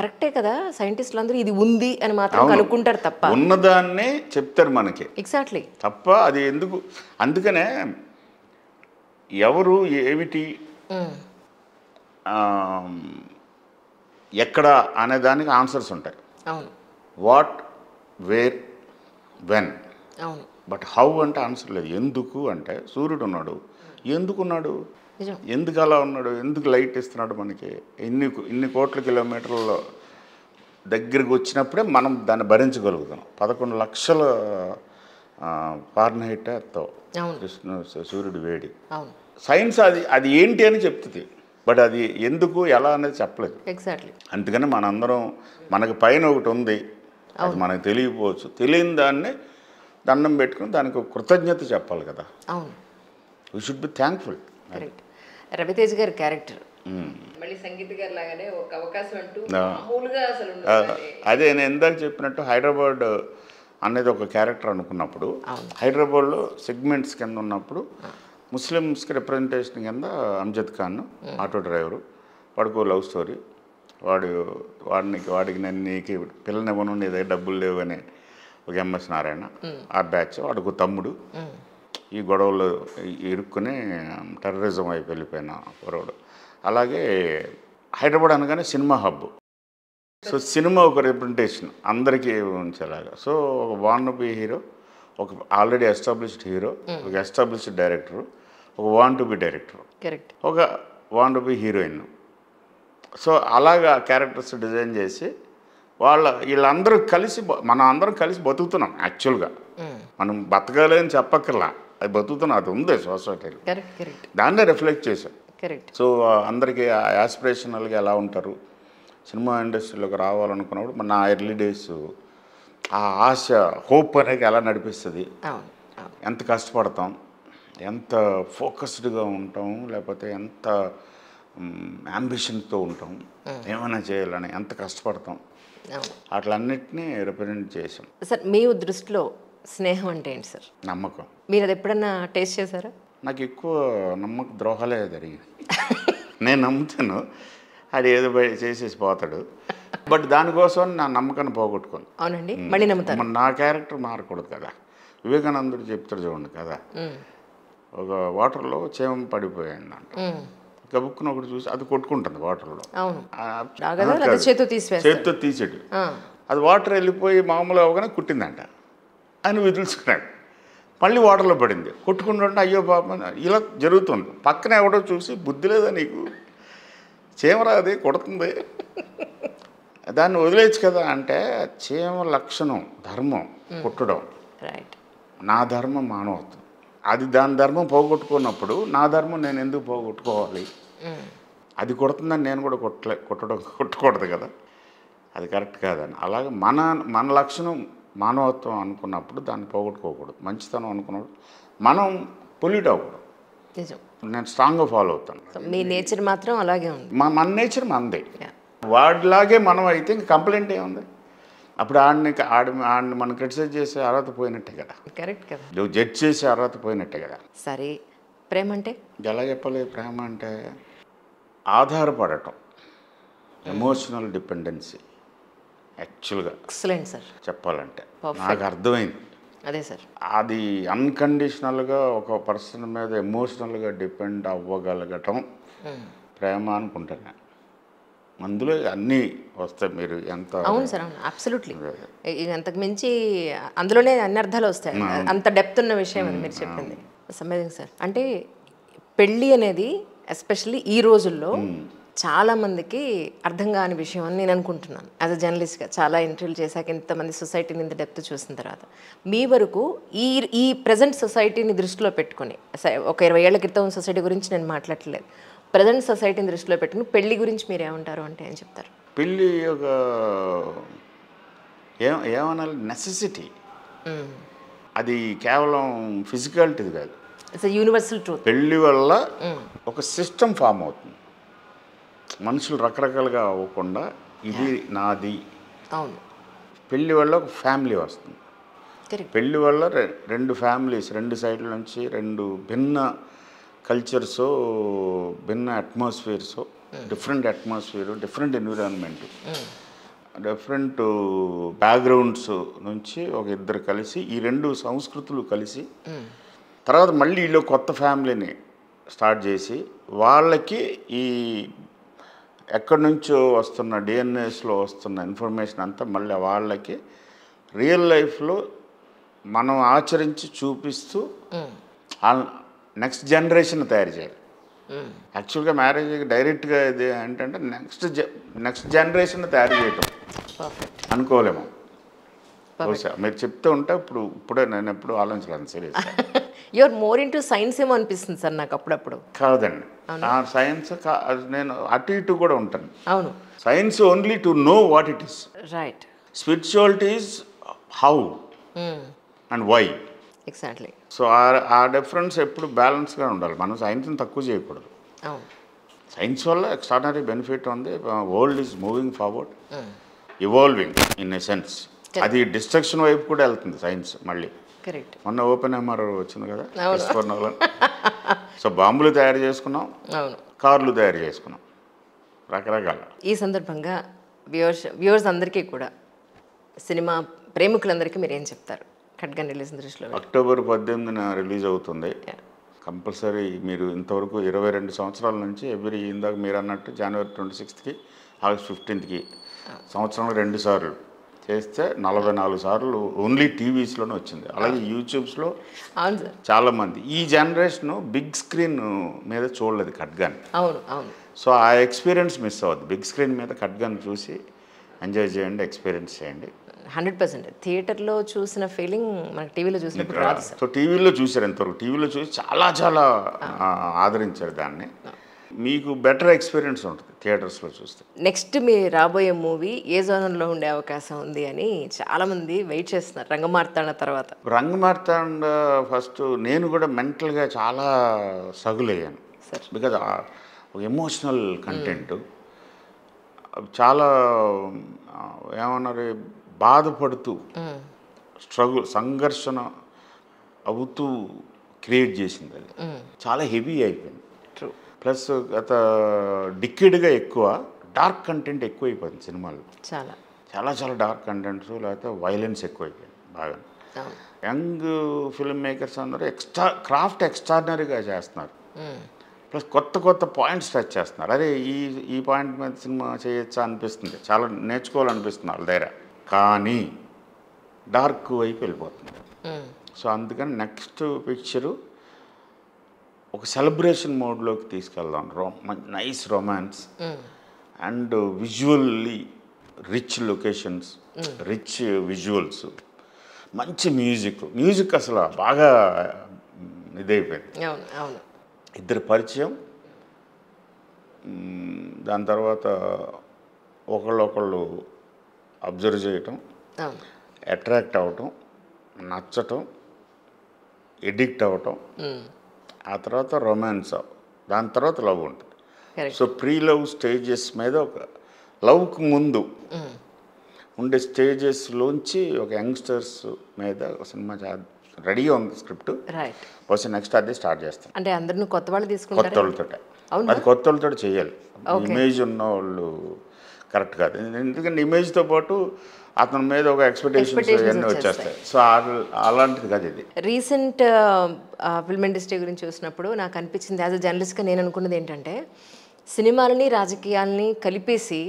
కరెక్టే కదా, సైంటిస్టులు అందరూ ఇది ఉంది అని మాత్రం కనుక్కుంటారు తప్ప, ఉన్నదాన్నే చెప్తారు మనకి ఎగ్జాక్ట్లీ తప్ప అది ఎందుకు. అందుకనే ఎవరు ఏమిటి ఎక్కడ అనే దానికి ఆన్సర్స్ ఉంటాయి. అవును, వాట్, వేర్, వెన్. అవును, బట్ హౌ అంటే ఆన్సర్ లేదు. ఎందుకు అంటే సూర్యుడు ఉన్నాడు, ఎందుకున్నాడు, ఎందుకు అలా ఉన్నాడు, ఎందుకు లైట్ ఇస్తున్నాడు మనకి, ఇన్ని కోట్ల కిలోమీటర్ల దగ్గరికి వచ్చినప్పుడే మనం దాన్ని భరించగలుగుతాం. 11 లక్షల ఫారెన్హీట్ తో సూర్యుడు వేడి. సైన్స్ అది ఏంటి అని చెప్తుంది, బట్ అది ఎందుకు ఎలా అనేది చెప్పలేదు. ఎగ్జాక్ట్లీ. అందుకని మనందరం మనకి పైన ఒకటి ఉంది, అది మనకు తెలియకపోవచ్చు, తెలియని దాన్ని దండం పెట్టుకుని దానికి కృతజ్ఞత చెప్పాలి కదా. అవును, we should be thankful. Correct. Raviteja గారి క్యారెక్టర్ మళ్ళీ సంగీత గారి లాగానే ఒక అవకాశం అంటూ మామూలుగా అసలు ఉండదు. అదే నేను ఇందాక చెప్పినట్టు హైదరాబాద్ అనేది ఒక క్యారెక్టర్ అనుకున్నప్పుడు, హైదరాబాద్లో సెగ్మెంట్స్ కింద ఉన్నప్పుడు ముస్లిమ్స్కి రిప్రజెంటేషన్ కింద అమ్జద్ ఖాన్ ఆటో డ్రైవరు, వాడికి లవ్ స్టోరీ, వాడికి నేను నీకు పిల్లనివ్వను, నీ దగ్గర డబ్బులు లేవు అని ఒక ఎంఎస్ నారాయణ ఆ బ్యాచ్, వాడికి తమ్ముడు, ఈ గొడవలు ఇరుక్కుని టెర్రరిజం వైపు వెళ్ళిపోయిన కురవుడు. అలాగే హైదరాబాద్ అనగానే సినిమా హబ్బు, సో సినిమా ఒక రిప్రజెంటేషన్ అందరికీ ఉంచేలాగా. సో ఒక వాన్ బి హీరో, ఒక ఆల్రెడీ ఎస్టాబ్లిష్డ్ హీరో, ఒక ఎస్టాబ్లిష్డ్ డైరెక్టరు, ఒక want to be director, correct, ఒక want to be heroine. So అలాగా క్యారెక్టర్స్ డిజైన్ చేసి వీళ్ళందరూ కలిసి మనం అందరం కలిసి బతుకుతున్నాం. యాక్చువల్గా మనం బతకాలని చెప్పక్కర్లా, అది బతుకుతున్నాం, అది ఉంది సొసైటీలో, దాన్నే రిఫ్లెక్ట్ చేశాం. సో అందరికీ యాస్పిరేషనల్గా ఎలా ఉంటారు సినిమా ఇండస్ట్రీలోకి రావాలనుకున్నప్పుడు, మన ఎర్లీ డేస్ ఆ ఆశ, హోప్ అనేది ఎలా నడిపిస్తుంది, ఎంత కష్టపడతాం, ఎంత ఫోకస్డ్గా ఉంటాం, లేకపోతే ఎంత యాంబిషన్తో ఉంటాం, ఏమైనా చేయాలని ఎంత కష్టపడతాం, అట్లన్నిటినీ రిప్రజెంట్ చేసాం. సార్ మీ దృష్టిలో స్నేహం అంటే ఏంటి సార్? నమ్మకం. మీరు అది ఎప్పుడన్నా టేస్ట్ చేశారా? నాకు ఎక్కువ నమ్మక ద్రోహాలే జరిగింది. నేను నమ్ముతాను అది ఏదో చేసేసి పోతాడు, బట్ దానికోసం నా నమ్మకాన్ని పోగొట్టుకోను. అవునండి, మళ్ళీ నమ్ముతాను. నా క్యారెక్టర్ మారకూడదు కదా. వివేకానందుడు చెప్తాడు చూడండి కదా, వాటర్లో చేమ పడిపోయాను అంట. గబుక్కున ఒకటి చూసి అది కొట్టుకుంటుంది వాటర్లో, చేతితో తీసేడు, అది వాటర్ వెళ్ళిపోయి మామూలు అవగానే కుట్టిందంట అని విదిల్చుకున్నాడు. మళ్ళీ వాటర్లో పడింది, కొట్టుకుంటుంటే అయ్యో పాపం ఇలా జరుగుతుంది. పక్కన ఎవడో చూసి బుద్ధి లేదా నీకు, చీమరా అది కొడుతుంది, దాన్ని వదిలేయచ్చు కదా అంటే, చీమ లక్షణం ధర్మం కొట్టడం, నా ధర్మం మానవత్వం, అది దాని ధర్మం పోగొట్టుకున్నప్పుడు నా ధర్మం నేను ఎందుకు పోగొట్టుకోవాలి, అది కొడుతుందని నేను కూడా కొట్టకూడదు కదా, అది కరెక్ట్ కాదని. అలాగే మన మన లక్షణం మానవత్వం అనుకున్నప్పుడు దాన్ని పోగొట్టుకోకూడదు, మంచితనం అనుకున్నప్పుడు మనం పొల్యూట్ అవ్వకూడదు. నేను స్ట్రాంగ్గా ఫాలో అవుతాను. మీ నేచర్ మాత్రం అలాగే ఉంది, మన నేచర్ మనదే, వాడిలాగే మనం అయితే ఇంక కంప్లైంట్ ఏముంది అప్పుడు? ఆడిని మనం క్రిటిసైజ్ చేసే అర్హత పోయినట్టే కదా, కరెక్ట్ కదా, నువ్వు జడ్జ్ చేసే అర్హత పోయినట్టే కదా. సరే, ప్రేమ అంటే ఎలా చెప్పాలి? ప్రేమ అంటే ఆధారపడటం, ఎమోషనల్ డిపెండెన్సీ యాక్చువల్గా. ఎక్సలెంట్ సార్, చెప్పాలంటే నాకు అర్థమైంది అదే సార్. అది అన్కండిషనల్గా ఒక పర్సన్ మీద ఎమోషనల్గా డిపెండ్ అవ్వగలగటం ప్రేమ అనుకుంటున్నాను. అందులో అన్నీ వస్తాయి, మీరు ఎంత. అవును సార్, అవును, అబ్సల్యూట్లీ. అంతకు మించి అందులోనే అన్ని అర్థాలు వస్తాయి, అంత డెప్త్ ఉన్న విషయం అని మీరు చెప్పింది. సంబంధించి సార్, అంటే పెళ్ళి అనేది ఎస్పెషల్లీ ఈ రోజుల్లో చాలామందికి అర్థం కాని విషయం అని నేను అనుకుంటున్నాను. యాజ్ అ జర్నలిస్ట్గా చాలా ఇంటర్వ్యూలు చేశాక, ఇంతమంది సొసైటీని ఇంత డెప్త్ చూసిన తర్వాత, మీ వరకు ఈ ప్రజెంట్ సొసైటీని దృష్టిలో పెట్టుకుని, ఒక 20 ఏళ్ల క్రితం సొసైటీ గురించి నేను మాట్లాడలేదు, ప్రజెంట్ సొసైటీని దృష్టిలో పెట్టుకుని పెళ్ళి గురించి మీరు ఏమంటారు అంటే ఏం చెప్తారు? పెళ్ళి ఒక ఏమనాలి, నెసెసిటీ. అది కేవలం ఫిజికాలిటీది కాదు, ఇట్స్ యూనివర్సల్ ట్రూత్. పెళ్ళి వల్ల ఒక సిస్టమ్ ఫామ్ అవుతుంది, మనుషులు రకరకాలుగా అవ్వకుండా ఇది నాది. అవును, పెళ్ళి వల్ల ఒక ఫ్యామిలీ వస్తుంది, పెళ్ళి వల్ల రెండు ఫ్యామిలీస్, రెండు సైడ్ల నుంచి రెండు భిన్న కల్చర్స్, భిన్న atmospheres, different atmosphere, different environment, different backgrounds నుంచి ఒక ఇద్దరు కలిసి, ఈ రెండు సంస్కృతులు కలిసి, తర్వాత మళ్ళీ వీళ్ళు కొత్త ఫ్యామిలీని స్టార్ట్ చేసి, వాళ్ళకి ఈ ఎక్కడి నుంచో వస్తున్న డిఎన్ఏస్లో వస్తున్న ఇన్ఫర్మేషన్ అంతా మళ్ళీ వాళ్ళకి రియల్ లైఫ్లో మనం ఆచరించి చూపిస్తూ నెక్స్ట్ జనరేషన్ తయారు చేయాలి. యాక్చువల్గా మ్యారేజ్ డైరెక్ట్గా ఇది ఏంటంటే నెక్స్ట్ జనరేషన్ తయారు చేయటం అనుకోలేము. మీరు చెప్తూ ఉంటే ఇప్పుడే నేను ఎప్పుడు ఆలోచించలేను serious. You're more into science ఏమో అనిపిస్తుంది సార్ నాకు అప్పుడప్పుడు. కాదండి, సైన్స్ నేను అటు ఇటు కూడా ఉంటాను. అవును, science only to know what it is, right. Spirituality is how and why. Exactly. So ఆ డిఫరెన్స్ ఎప్పుడు బ్యాలెన్స్గా ఉండాలి, మనం సైన్స్ని తక్కువ చేయకూడదు. అవును, సైన్స్ వల్ల ఎక్స్ట్రాడినరీ బెనిఫిట్ ఉంది, world is moving forward, evolving in a sense. అది డిస్ట్రక్షన్ వైపు కూడా వెళ్తుంది సైన్స్ మళ్ళీ. కరెక్ట్. మొన్న ఓపెన్ ఎంఆర్ వచ్చింది కదా, సో బాంబులు తయారు చేసుకున్నాం, కార్లు తయారు చేసుకున్నాం, రకరకాల. ఈ సందర్భంగా వ్యూవర్స్ అందరికీ కూడా, సినిమా ప్రేమికులందరికీ మీరు ఏం చెప్తారు? కట్గా రిలీజ్ దృష్టిలో అక్టోబర్ 18న రిలీజ్ అవుతుంది. కంపల్సరీ మీరు ఇంతవరకు 22 సంవత్సరాల నుంచి ఎవ్రీ, ఇందాక మీరు అన్నట్టు జనవరి 26కి, ఆగస్ట్ 15కి, సంవత్సరంలో 2 సార్లు చేస్తే 44 సార్లు ఓన్లీ టీవీస్లోనే వచ్చింది. అలాగే యూట్యూబ్స్లో చాలామంది ఈ జనరేషన్ బిగ్ స్క్రీన్ మీద చూడలేదు కట్గాన్. అవును, అవును. సో ఆ ఎక్స్పీరియన్స్ మిస్ అవ్వద్దు, బిగ్ స్క్రీన్ మీద కట్గాన్ చూసి ఎంజాయ్ చేయండి, ఎక్స్పీరియన్స్ చేయండి. 100% థియేటర్లో చూసిన ఫీలింగ్ మనకి టీవీలో చూసినప్పుడు రాదు. సో టీవీలో చూశారు ఎంతవరకు, టీవీలో చూసి చాలా ఆదరించారు దాన్ని. మీకు బెటర్ ఎక్స్పీరియన్స్ ఉంటుంది థియేటర్స్లో చూస్తే. నెక్స్ట్ మీ రాబోయే మూవీ ఏ జోనర్లో ఉండే అవకాశం ఉంది అని చాలామంది వెయిట్ చేస్తున్నారు రంగమార్తాండ తర్వాత? రంగమార్తాండ ఫస్ట్ నేను కూడా మెంటల్గా చాలా సగులయ్యాను సార్, బికాజ్ ఎమోషనల్ కంటెంట్ చాలా. ఏమన్నారు, బాధపడుతూ స్ట్రగుల్, సంఘర్షణ అవుతూ క్రియేట్ చేసింది, అది చాలా హెవీ అయిపోయింది. ప్లస్ గత డిక్కేడ్గా ఎక్కువ డార్క్ కంటెంట్ ఎక్కువ అయిపోయింది సినిమాలు, చాలా చాలా డార్క్ కంటెంట్స్, లేకపోతే వైలెన్స్ ఎక్కువ అయిపోయింది బాగా. Young filmmakers are extra craft extraordinary guys. Plus, kotta points touch chestnar. Are e point mein cinema cheyetsa anpistundi. Chala nechukoval anpistundi dera. Kani dark వైపు వెళ్ళిపోతున్నారు. So అందుకని next picture ఒక celebration mode లోకి తీసుకెళ్దాం. Nice romance and visually rich locations, rich visuals. మంచి music. Music అసలు బాగా ఇదైపోయింది. అవును అవును. ఇద్దరు పరిచయం దాని తర్వాత ఒకళ్ళొకళ్ళు అబ్జర్వ్ చేయటం అట్రాక్ట్ అవటం నచ్చటం ఎడిక్ట్ అవటం ఆ తర్వాత రొమాన్స్ దాని తర్వాత లవ్ ఉంటుంది సో ప్రీ లవ్ స్టేజెస్ మీద ఒక లవ్కి ముందు ఉండే స్టేజెస్లోంచి ఒక యంగ్స్టర్స్ మీద సినిమా రెడీ ఉంది స్క్రిప్ట్ వచ్చి నెక్స్ట్ అదే స్టార్ట్ చేస్తాం అంటే అందరినీ కొత్త వాళ్ళు తీసుకుంటారు కొత్త వాళ్ళతో అది కొత్త వాళ్ళతో చేయాలి ఇమేజ్ ఉన్న వాళ్ళు కరెక్ట్ కాదు ఎందుకంటే ఇమేజ్తో పాటు అతని మీద ఒక ఎక్స్పెక్టేషన్స్ అన్నీ వచ్చేస్తాయి సో అలాంటిది కాదు ఇది రీసెంట్ ఫిల్మ్ ఇండస్ట్రీ గురించి చూసినప్పుడు నాకు అనిపించింది యాజ్ అ జర్నలిస్ట్గా నేను అనుకున్నది ఏంటంటే సినిమాలని రాజకీయాలని కలిపేసి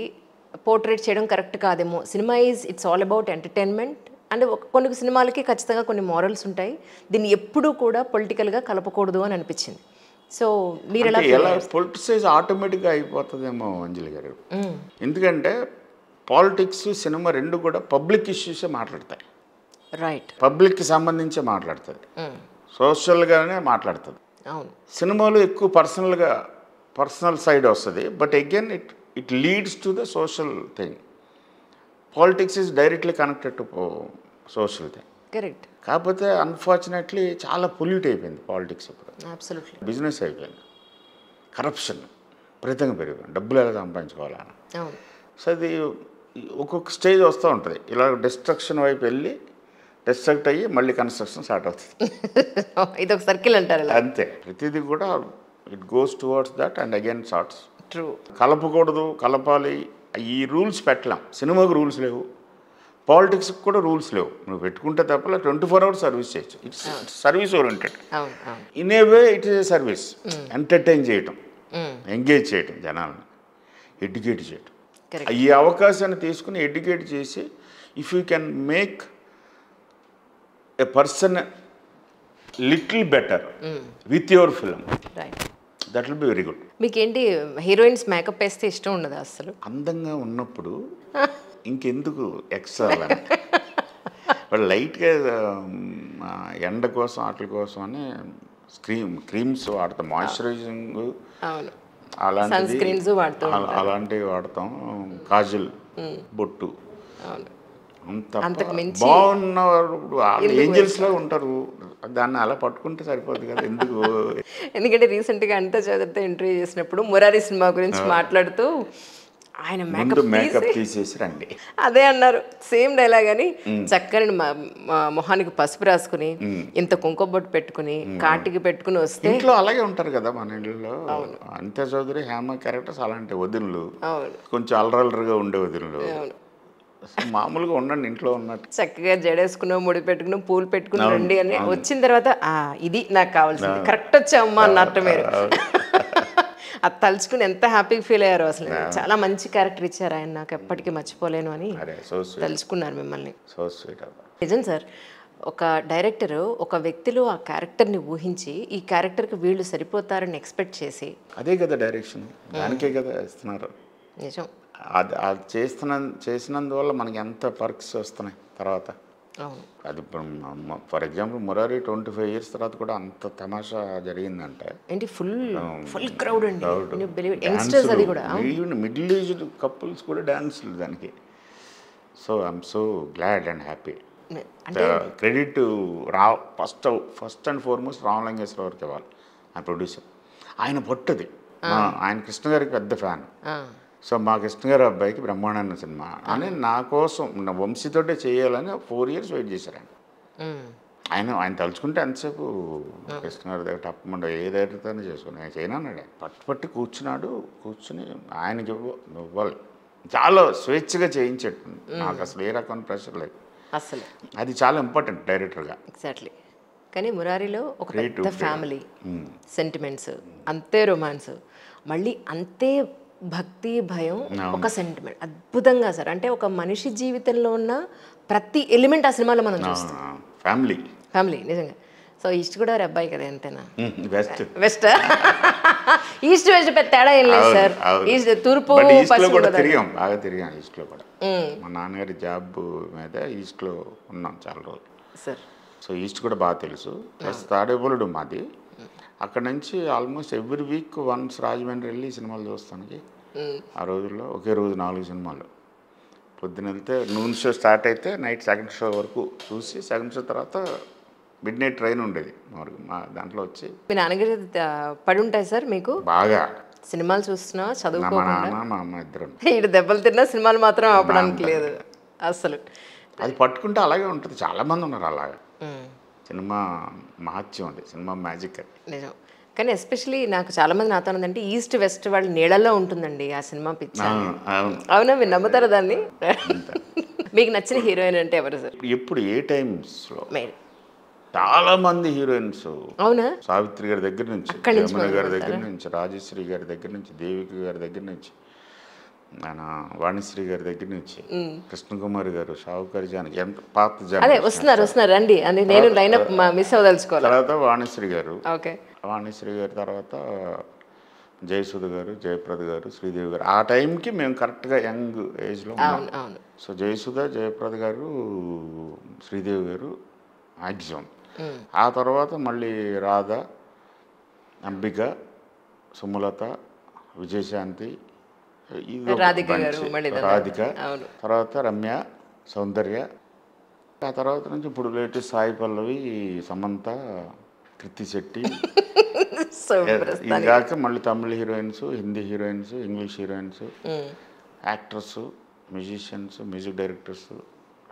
పోర్ట్రేట్ చేయడం కరెక్ట్ కాదేమో cinema is it's all about entertainment అంటే కొన్ని సినిమాలకి ఖచ్చితంగా కొన్ని మోరల్స్ ఉంటాయి దీన్ని ఎప్పుడూ కూడా పొలిటికల్గా కలపకూడదు అని అనిపించింది సో మీరు ఎలా పొలిటిసైజ్ ఆటోమేటిక్గా అయిపోతుందేమో అంజలి గారు ఎందుకంటే పాలిటిక్స్ సినిమా రెండు కూడా పబ్లిక్ ఇష్యూసే మాట్లాడతాయి రైట్ పబ్లిక్కి సంబంధించి మాట్లాడుతుంది సోషల్గానే మాట్లాడుతుంది అవును సినిమాలో ఎక్కువ పర్సనల్గా పర్సనల్ సైడ్ వస్తుంది but again it leads to the social thing Politics is directly connected to social thing. Correct. But unfortunately, it's all polluted in politics. Absolutely. Business, corruption, everything. Double campaigns. Oh. So, the stage is like destruction, destruct, and construction starts. It's a circle. Everything good, it goes towards that and again starts. True. Kalapukodu, Kalapali. ఈ rules పెట్టలేం సినిమాకు rules లేవు పాలిటిక్స్కి కూడా rules లేవు నువ్వు పెట్టుకుంటే తప్ప 24 hours service చేయొచ్చు it's service oriented in a way it is a service entertain చేయటం ఎంగేజ్ చేయటం జనాలను ఎడ్యుకేట్ చేయటం ఈ అవకాశాన్ని తీసుకుని ఎడ్యుకేట్ చేసి if you can make a person little better with your film that will be very good మీకేంటి హీరోయిన్స్ మేకప్ వేస్తే ఇష్టం ఉండదు అసలు అందంగా ఉన్నప్పుడు ఇంకెందుకు ఎక్స్ట్రా వాళ్ళు లైట్గా ఎండ కోసం వాటి కోసం అని క్రీమ్స్ వాడతాం మాయిశ్చరైజింగ్ అలాంటి అలాంటివి వాడతాం కాజల్ బొట్టు బాగున్నారు ఏంజల్స్ లా ఉంటారు దాన్ని అలా పట్టుకుంటే సరిపోదు కదా ఎందుకు ఎందుకంటే రీసెంట్గా అంతా చదివితే ఇంటర్వ్యూ చేసినప్పుడు మురారి సినిమా గురించి మాట్లాడుతూ ఆయన మేకప్ తీసేసారండి అదే అన్నారు సేమ్ డైలాగ్ అని చక్కని మొహానికి పసుపు రాసుకుని ఇంత కుంకుమబొట్టు పెట్టుకుని కాటికి పెట్టుకుని వస్తే ఇంట్లో అలాగే ఉంటారు కదా మన ఇళ్ళలో అంతే చౌదరి హేమ క్యారెక్టర్స్ అలాంటి వదినలు కొంచెం అలరలరగా ఉండే వదినలు మామూలుగా ఉండండి ఇంట్లో ఉన్నట్టు చక్కగా జడేసుకున్నావు ముడి పెట్టుకున్నావు పూలు పెట్టుకున్నావు రండి అని వచ్చిన తర్వాత ఇది నాకు కావాల్సింది కరెక్ట్ వచ్చామ్మా అన్నట్టు మీరు అది తలుచుకుని ఎంత హ్యాపీగా ఫీల్ అయ్యారు అసలు చాలా మంచి క్యారెక్టర్ ఇచ్చారు ఆయన నాకు ఎప్పటికీ మర్చిపోలేను అని తలుచుకున్నారు మిమ్మల్ని నిజం సార్ ఒక డైరెక్టర్ ఒక వ్యక్తిలో ఆ క్యారెక్టర్ని ఊహించి ఈ క్యారెక్టర్కి వీళ్ళు సరిపోతారని ఎక్స్పెక్ట్ చేసి అదే కదా డైరెక్షన్ దానికే కదా ఇస్తున్నారు నిజం అది అది చేసినందువల్ల మనకి ఎంత వర్క్స్ వస్తున్నాయి తర్వాత అది ఫర్ ఎగ్జాంపుల్ మురారి 25 years తర్వాత కూడా అంత తమాషా జరిగిందంటే ఫుల్ క్రౌడ్ అండి మిడిల్ ఏజ్డ్ కపుల్స్ కూడా డాన్స్లు దానికి so I'm so glad and happy credit first and foremost Ram లింగేశ్వరరావుకి ఇవ్వాలి ఆయన ప్రొడ్యూసర్ ఆయన పట్టుది ఆయన కృష్ణ గారికి పెద్ద ఫ్యాన్ సో మా కృష్ణ గారు అబ్బాయికి బ్రహ్మాండ సినిమా అని నా కోసం నా వంశీతోటే చేయాలని 4 years వెయిట్ చేశారండి ఆయన తలుచుకుంటే అంతసేపు కృష్ణ గారి దగ్గర తప్పకుండా ఏదైతేనే చేసుకున్నాను ఆయన చేయనన్నాడు పట్టుపట్టి కూర్చుని ఆయనకి ఇవ్వాలి చాలా స్వేచ్ఛగా చేయించేట్టు నాకు అసలు ఏ రకమైన ప్రెషర్ లేదు అసలు అది చాలా ఇంపార్టెంట్ డైరెక్టర్ గా. ఎగ్జాక్ట్లీ. కానీ మురారిలో ఒక పెద్ద ఫ్యామిలీ సెంటిమెంట్స్, అంతే రొమాన్స్, మళ్ళీ అంతే భక్తి భయం, ఒక సెంటిమెంట్ అద్భుతంగా సార్. అంటే ఒక మనిషి జీవితంలో ఉన్న ప్రతి ఎలిమెంట్ ఆ సినిమాలో మనం చూస్తాం. ఫ్యామిలీ ఫ్యామిలీ నిజంగా. సో ఈస్ట్ కూడా అబ్బాయి కదా, ఎంతేనా వెస్ట్ వెస్ట్ ఈస్ట్ వెస్ట్ పెద్ద తేడా ఏం లేదు సార్. ఈస్ట్ తూర్పు బాగా తిరిగాం. ఈస్ట్లో కూడా మా నాన్నగారి జాబ్ మీద ఈస్ట్లో ఉన్నాం చాలా రోజులు సార్. సో ఈస్ట్ కూడా బాగా తెలుసు. ప్లస్ తాడేపల్లుడు మాది. అక్కడ నుంచి almost every week once Rajahmundry వెళ్ళి సినిమాలు చూస్తానికి. ఆ రోజుల్లో ఒకే రోజు 4 సినిమాలు. పొద్దున వెళ్తే నూన్ షో స్టార్ట్ అయితే నైట్ 2nd షో వరకు చూసి, 2nd షో తర్వాత మిడ్నైట్ ట్రైన్ ఉండేది మా దాంట్లో వచ్చి. మీ నాన్నగారి పడి ఉంటాయి సార్ మీకు బాగా, సినిమాలు చూస్తున్నా చదువుకోకుండా దెబ్బలు తిన్నా సినిమాలు మాత్రం ఆపడానికి లేదు అసలు. అది పట్టుకుంటే అలాగే ఉంటుంది. చాలామంది ఉన్నారు అలాగే. సినిమా మహత్యం అంటే సినిమా మ్యాజిక్ అది నిజం. కానీ ఎస్పెషలీ నాకు చాలా మంది నాతో ఉందంటే ఈస్ట్ వెస్ట్ వాళ్ళ నీళ్ళలో ఉంటుందండి ఆ సినిమా పిచ్చి. అవునా, మీరు నమ్ముతారా దాన్ని? మీకు నచ్చిన హీరోయిన్ అంటే ఎవరు సార్? ఎప్పుడు ఏ టైమ్స్లో చాలా మంది హీరోయిన్స్. అవునా? సావిత్రి గారి దగ్గర నుంచి, యమున గారి దగ్గర నుంచి, రాజశ్రీ గారి దగ్గర నుంచి, దేవిక గారి దగ్గర నుంచి, వాణిశ్రీ గారి దగ్గర నుంచి, కృష్ణకుమారి గారు, షావుకర్ జానకి, ఎంత పాత రండి అని నేను లైన్అప్ మిస్ అవ్వదలుచుకోవాలి. తర్వాత వాణిశ్రీ గారు, వాణిశ్రీ గారి తర్వాత జయసుధ గారు, జయప్రద గారు, శ్రీదేవి గారు. ఆ టైంకి మేము కరెక్ట్గా యంగ్ ఏజ్లో ఉన్నాం. సో జయసుధ, జయప్రద గారు, శ్రీదేవి గారు మ్యాక్సిమం. ఆ తర్వాత మళ్ళీ రాధ, అంబిక, సుమలత, విజయశాంతి, రాధిక, తర్వాత రమ్య, సౌందర్య, ఆ తర్వాత నుంచి ఇప్పుడు లేటెస్ట్ సాయి పల్లవి, సమంత, కృతి శెట్టి, ఇలాగా మళ్ళీ తమిళ heroines, Hindi heroines, English heroines, actors, musicians, music directors,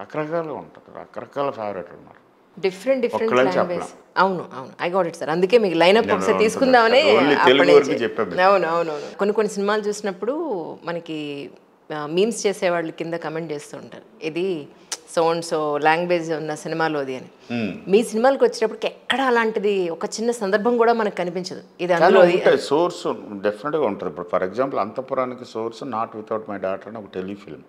రకరకాలుగా ఉంటారు. రకరకాల ఫేవరెట్ ఉన్నారు. Different different language. అవును అవును, ఐ గాట్ ఇట్ సార్. అందుకే మీకు లైన్అప్ ఒకసారి తీసుకుందామని. అవును అవును. కొన్ని కొన్ని సినిమాలు చూసినప్పుడు మనకి మీమ్స్ చేసేవాళ్ళు కింద కమెంట్ చేస్తూ ఉంటారు, ఇది సో అండ్ సో లాంగ్వేజ్ ఉన్న సినిమాలోది అని. మీ సినిమాలకు వచ్చేటప్పటికి ఎక్కడ అలాంటిది ఒక చిన్న సందర్భం కూడా మనకు కనిపించదు. ఇది అందులో సోర్స్ డెఫినెట్గా ఉంటుంది. ఇప్పుడు ఫర్ ఎగ్జాంపుల్ అంతఃపురానికి source not without my daughter అని ఒక టెలిఫిల్మ్.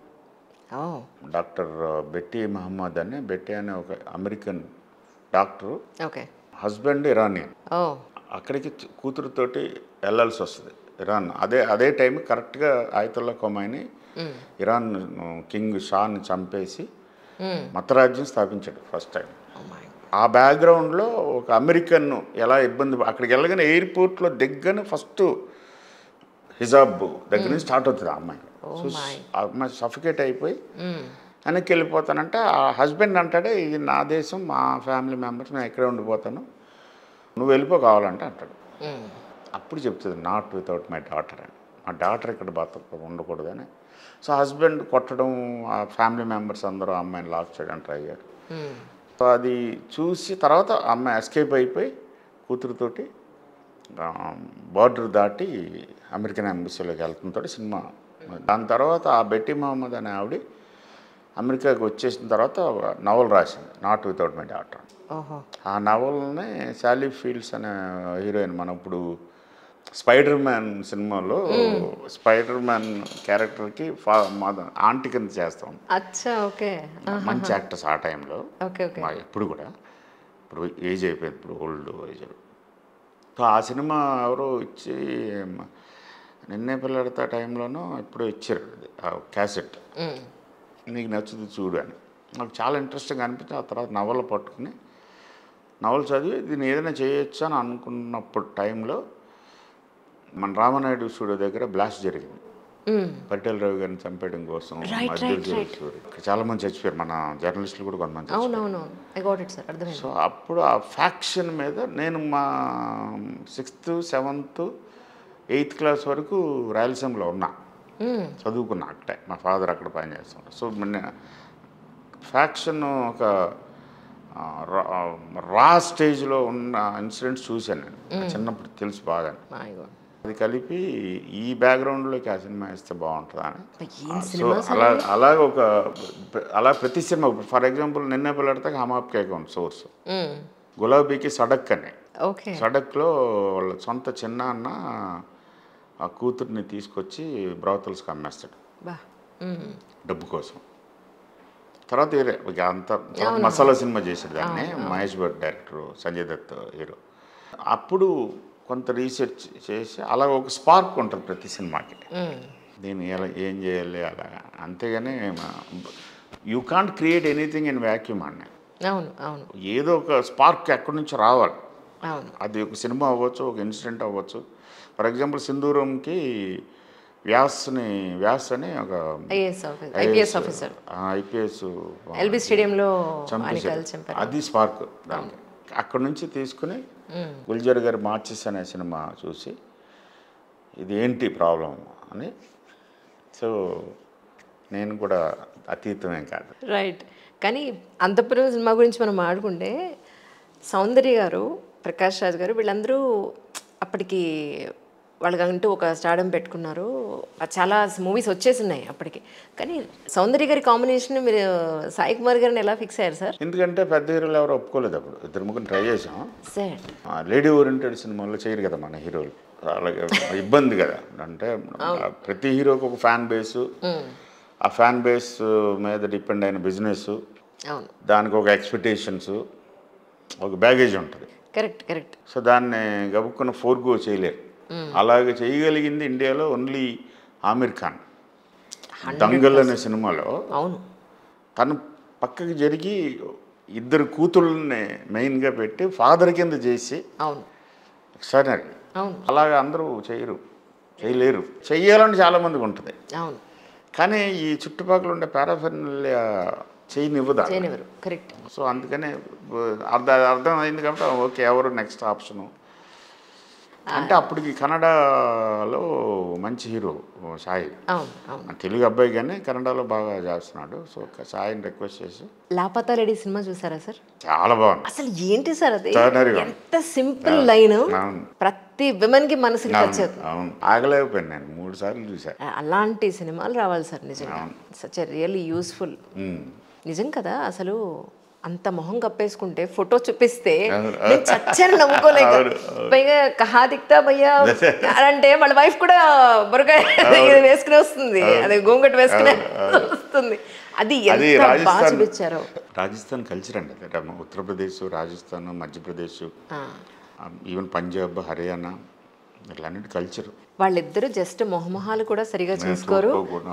డాక్టర్ బెట్టి మహమ్మద్ అని, బెట్టి అనే ఒక అమెరికన్ డాక్టరు, హస్బెండ్ ఇరానియన్, అక్కడికి కూతురుతోటి వెళ్ళాల్సి వస్తుంది ఇరాన్. అదే అదే టైం కరెక్ట్గా ఆయతుల్లా ఖొమైనీ ఇరాన్ కింగ్ షాని చంపేసి మతరాజ్యం స్థాపించాడు ఫస్ట్ టైం. ఆ బ్యాక్గ్రౌండ్లో ఒక అమెరికన్ ఎలా ఇబ్బంది, అక్కడికి వెళ్ళగానే ఎయిర్పోర్ట్లో దగ్గర ఫస్ట్ హిజాబ్ దగ్గర నుంచి స్టార్ట్ అవుతుంది. ఆ అమ్మాయి సఫికేట్ అయిపోయి వెనక్కి వెళ్ళిపోతానంటే ఆ హస్బెండ్ అంటాడే, ఇది నా దేశం, మా ఫ్యామిలీ మెంబర్స్, నేను ఇక్కడే ఉండిపోతాను, నువ్వు వెళ్ళిపోవాలంటే అంటాడు. అప్పుడు చెప్తుంది నాట్ వితౌట్ మై డాటర్ అని, మా డాటర్ ఇక్కడ బతక ఉండకూడదు అని. సో హస్బెండ్ కొట్టడం, ఆ ఫ్యామిలీ మెంబర్స్ అందరూ ఆ అమ్మాయిని లాక్ చేయడానికి ట్రై అయ్యారు. సో అది చూసి తర్వాత ఆ అమ్మాయి ఎస్కేప్ అయిపోయి కూతురుతోటి బార్డర్ దాటి అమెరికన్ ఎంబసీలోకి వెళ్తుంతో సినిమా. దాని తర్వాత ఆ బెట్టి మహమ్మద్ అనే ఆవిడ అమెరికాకి వచ్చేసిన తర్వాత ఒక నవల్ రాసింది, నాట్ వితౌట్ మై డాటర్. ఆ నవల్ని శాలీ ఫీల్డ్స్ అనే హీరోయిన్, మనం ఇప్పుడు స్పైడర్ మ్యాన్ సినిమాలో స్పైడర్ మ్యాన్ క్యారెక్టర్కి ఆంటీ కింద చేస్తాం. మంచి యాక్టర్స్ ఆ టైంలో, ఇప్పుడు కూడా ఇప్పుడు ఏజ్ అయిపోయింది, ఇప్పుడు ఓల్డ్ ఏజ్. సో ఆ సినిమా ఎవరో ఇచ్చి నిన్నే పిల్లడతా టైంలోనూ ఎప్పుడో ఇచ్చారు క్యాసెట్, నీకు నచ్చుతుంది చూడు అని. నాకు చాలా ఇంట్రెస్టింగ్ అనిపించి ఆ తర్వాత నవల పట్టుకుని నవల చదివి దీన్ని ఏదైనా చేయొచ్చు అని అనుకున్నప్పుడు టైంలో మన రామనాయుడు స్టూడియో దగ్గర బ్లాస్ట్ జరిగింది. పరిటాల రవి గారిని చంపేయడం కోసం చాలామంది చచ్చిపోయారు, మన జర్నలిస్టులు కూడా కొంతమంది. సో అప్పుడు ఆ ఫ్యాక్షన్ మీద నేను మా 6th, 7th, 8th క్లాస్ వరకు రాయలసీమలో ఉన్నా, చదువుకున్నా అక్కడే. మా ఫాదర్ అక్కడ పని చేస్తుంటారు. సో ఫ్యాక్షన్ ఒక రా స్టేజ్లో ఉన్న ఇన్సిడెంట్స్ చూశాను నేను చిన్నప్పుడు, తెలుసు బాగా. This background is a cinema. For example, Nenna source. Gulabi is Sadak. Okay. Sadaklo, Santa Chenna, a Kuturnitis Kochi, brothels come mastered. Dubkos. Tharathi Ganta, Masala cinema Jason, Maheshwar director, Sanjay Dutt hero. Apudu. Research is a spark contra practitioner market. You can't create anything in vacuum. No. Either spark acronym or other cinema or instant or so. For example, Sindurum ki Vyasane, IPS officer. IPS LB Stadium lo Adi spark. అక్కడినుంచి తీసుకొని గుల్జర్ గారి marches అనే cinema చూసి ఇది ఏంటి problem అని so నేను కూడా అతీతమే కాదు రైట్ కానీ అంతపురం సినిమా గురించి మనం మాట్లాడుకుంటే సౌందర్య గారు ప్రకాష్ రాజ్ గారు వీళ్ళందరూ అప్పటికి వాళ్ళకంటూ ఒక స్టార్డమ్ పెట్టుకున్నారు చాలా మూవీస్ వచ్చేసినాయి అప్పటికి కానీ సౌందర్య గారి కాంబినేషన్ మీరు సాయి కుమార్ గారిని ఎలా ఫిక్స్ అయ్యారు సార్ ఎందుకంటే పెద్ద హీరోలు ఎవరు ఒప్పుకోలేదు అప్పుడు ఇద్దరు ముగ్గురు ట్రై చేశాం సార్ లేడీ ఓరియంటెడ్ సినిమాల్లో చేయరు కదా మన హీరోలు అలాగే ఇబ్బంది కదా అంటే ప్రతి హీరోకి ఒక ఫ్యాన్ బేస్ ఆ ఫ్యాన్ బేస్ మీద డిపెండ్ అయిన బిజినెస్ దానికి ఒక ఎక్స్పెక్టేషన్స్ ఒక బ్యాగేజ్ ఉంటుంది కరెక్ట్ కరెక్ట్ సో దాన్ని గబుక్కున ఫోర్గో చేయలేరు అలాగే చేయగలిగింది ఇండియాలో ఓన్లీ ఆమిర్ ఖాన్ దంగల్ అనే సినిమాలో తను పక్కకి జరిగి ఇద్దరు కూతుళ్ళని మెయిన్గా పెట్టి ఫాదర్ కింద చేసి ఎక్స్ట్రాడినరీ అలాగే అందరూ చేయలేరు చేయాలని చాలామందికి ఉంటుంది కానీ ఈ చుట్టుపక్కల ఉండే పారాఫెర్నల్ చేయనివ్వదా సో అందుకనే అర్థం అయింది కాబట్టి ఓకే ఎవరు నెక్స్ట్ ఆప్షను అంటే అప్పటికి కన్నడలో మంచి హీరో సాయి తెలుగు అబ్బాయి కానీ కన్నడలో బాగా చేస్తున్నాడు సో సాయిని రిక్వెస్ట్ చేసి లాపతా రెడ్డి సినిమా చూసారా సార్ చాలా బాగుంది అసలు ఏంటి సార్ అది ఎంత సింపుల్ లైన్ ప్రతి విమెన్ కి మనసుకి నచ్చేది అవును ఆగలేకపోయాను నేను 3 సార్లు చూసాను అలాంటి సినిమాలు రావాలి సార్ నిజంగా సచ్ రియల్లీ యూస్ఫుల్ నిజం కదా అసలు అంత మొహం కప్పేసుకుంటే ఫోటో చూపిస్తే చచ్చని నమ్ముకోలేక పైగా కహా దిక్తా భయ్యా అంటే వాళ్ళ వైఫ్ కూడా బొరక వేసుకునే వస్తుంది అదే గోంగట్ వేసుకునే వస్తుంది అది బాగా చూపించారు రాజస్థాన్ కల్చర్ అండి ఉత్తరప్రదేశ్ రాజస్థాన్ మధ్యప్రదేశ్ ఈవెన్ పంజాబ్ హర్యానా ఇట్లాంటి కల్చర్ వాళ్ళిద్దరూ జస్ట్ మొహమొహాలు కూడా సరిగా చూసుకోరు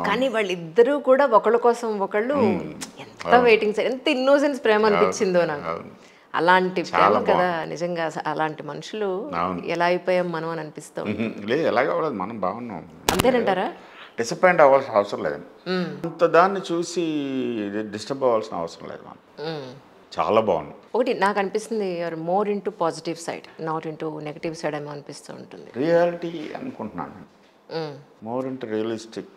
కానీ వాళ్ళిద్దరూ కూడా ఒకళ్ళ కోసం ఒకళ్ళు ఎంత వెయిటింగ్ ఎంత ఇన్నోసెన్స్ ప్రేమ అనిపించిందో నాకు అలాంటి ప్రేమ కదా నిజంగా అలాంటి మనుషులు ఎలా అయిపోయాం మనం అని అనిపిస్తాం లేదు ఎలాగ అవ్వలేదు మనం బాగున్నాం అంతేనంటారా డిసప్పాయింట్ అవ్వాల్సిన అవసరం లేదండి అంత దాన్ని చూసి డిస్టర్బ్ అవ్వాల్సిన అవసరం లేదు మనం చాలా బాగుంది ఒకటి నాకు అనిపిస్తుంది you are more into positive side not into negative side ఏమో అనిపిస్తూ ఉంటుంది రియాలిటీ అనుకుంటున్నాను మోర్ ఇంటూ రియలిస్టిక్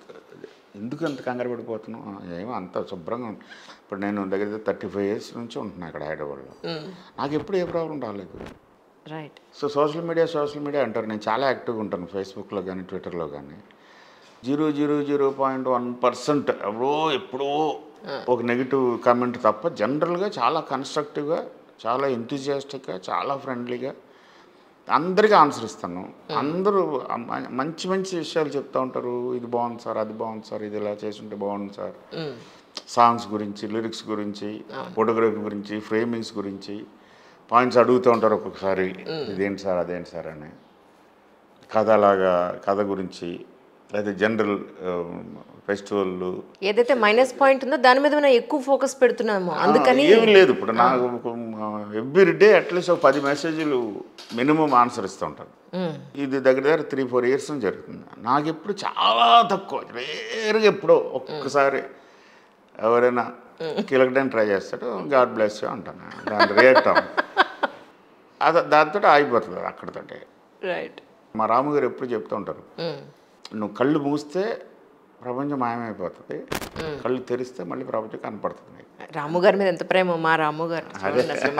ఎందుకు అంత కంగారు పడిపోతున్నాం ఏమో అంత శుభ్రంగా ఇప్పుడు నేను దగ్గర 35 years నుంచి ఉంటున్నాను ఇక్కడ హైదరాబాద్లో నాకు ఎప్పుడు ఏ ప్రాబ్లం రాలేదు రైట్ సో సోషల్ మీడియా అంటారు నేను చాలా యాక్టివ్గా ఉంటాను ఫేస్బుక్లో కానీ ట్విట్టర్లో కానీ 0.01% ఎప్పుడో ఒక నెగిటివ్ కామెంట్ తప్ప జనరల్గా చాలా కన్స్ట్రక్టివ్గా చాలా ఎంతూజియాస్టిక్గా చాలా ఫ్రెండ్లీగా అందరికీ ఆన్సర్ ఇస్తాను అందరూ మంచి మంచి విషయాలు చెప్తూ ఉంటారు ఇది బాగుంది సార్ అది బాగుంది సార్ ఇది ఇలా చేస్తుంటే బాగుంది సార్ సాంగ్స్ గురించి లిరిక్స్ గురించి ఫోటోగ్రఫీ గురించి ఫ్రేమింగ్స్ గురించి పాయింట్స్ అడుగుతూ ఉంటారు ఒక్కొక్కసారి ఇదేంటి సార్ అదేంటి సార్ అని కథ గురించి లేదా జనరల్ ఫెస్టివల్ ఏదైతే మైనస్ పాయింట్ ఉందో దాని మీద మనం ఎక్కువ ఫోకస్ పెడుతున్నాము అందుకని ఏమీ లేదు ఇప్పుడు నాకు ఎవ్రీడే అట్లీస్ట్ 10 మెసేజ్లు మినిమం ఆన్సర్ ఇస్తూ ఉంటాను ఇది దగ్గర దగ్గర 3-4 years నుంచి జరుగుతుంది నాకు ఎప్పుడు చాలా తక్కువ రేరుగా ఎప్పుడో ఒక్కసారి ఎవరైనా కిలకడానికి ట్రై చేస్తాడు గాడ్ బ్లెస్ యూ అంటాను దాని రియాక్ట్ అవ్వం అది దాంతో ఆగిపోతుంది అక్కడితో రైట్ మా రాము గారు ఎప్పుడు చెప్తూ ఉంటారు నువ్వు కళ్ళు మూస్తే ప్రపంచం మాయమైపోతుంది, కళ్ళు తెరిస్తే మళ్ళీ ప్రపంచం కనపడుతుంది. రాముగారి మీద ఎంత ప్రేమ మా రాముగారు,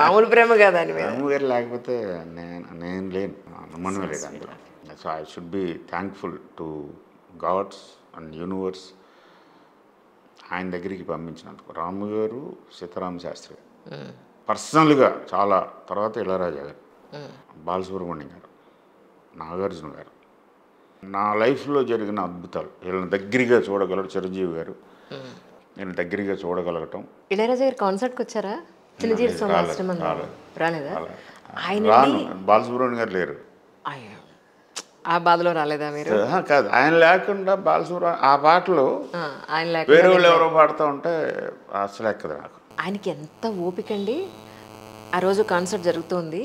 మామూలు ప్రేమ కదా. రాముగారు లేకపోతే నేను లేను, అనుమానం లేదు అందులో. So I should be thankful to gods and universe, ఆయన దగ్గరికి పంపించినందుకు. రాముగారు, సీతారాం శాస్త్రి పర్సనల్గా చాలా, తర్వాత ఇళయరాజా గారు, బాలసుబ్రహ్మణ్యం గారు, నాగార్జున గారు. నా లైఫ్లో జరిగిన అద్భుతాలు వీళ్ళని దగ్గరగా చూడగలరు. చిరంజీవి గారు నేను దగ్గరగా చూడగలగటం. ఇళయరాజా గారు కాన్సర్ట్కి వచ్చారా? రాలేదా? బాలసుబ్రహ్మణ్యం గారు లేరు, ఆ బాధలో రాలేదా మీరు? కాదు, ఆయన లేకుండా బాలసుబ్రహ్మణ్యం ఆ పాటలు వేరే వాళ్ళు ఎవరో పాడుతూ ఉంటే అసలు ఎక్కదు నాకు. ఆయనకి ఎంత ఓపిక అండి. ఆ రోజు కాన్సర్ట్ జరుగుతుంది,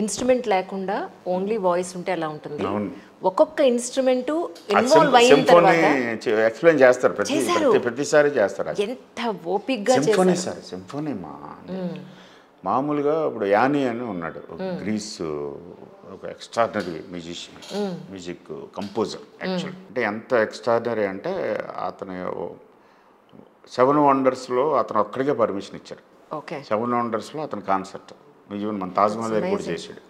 ఇన్స్ట్రుమెంట్ లేకుండా ఓన్లీ వాయిస్ ఉంటే ఎలా ఉంటుంది. ఒక్కొక్క ఇన్స్ట్రుమెంట్ ఇన్వాల్వ్ అయిన తర్వాత ఎక్స్‌ప్లెయిన్ చేస్తారు, ప్రతిసారి చేస్తారు. ఎంత ఓపికగా సింఫనీ సార్, సింఫనీ మామూలుగా ఇప్పుడు యానీ అని ఉన్నాడు, గ్రీస్ ఒక extraordinary musician, music composer actual. అంటే ఎంత ఎక్స్ట్రాడినరీ అంటే అతను 7 Wonders అతను ఒక్కడికే పర్మిషన్ ఇచ్చారు. 7 Wonders అతను కాన్సర్ట్ నిజం మన తాజ్మహల్ దగ్గర కూడా చేశాడు.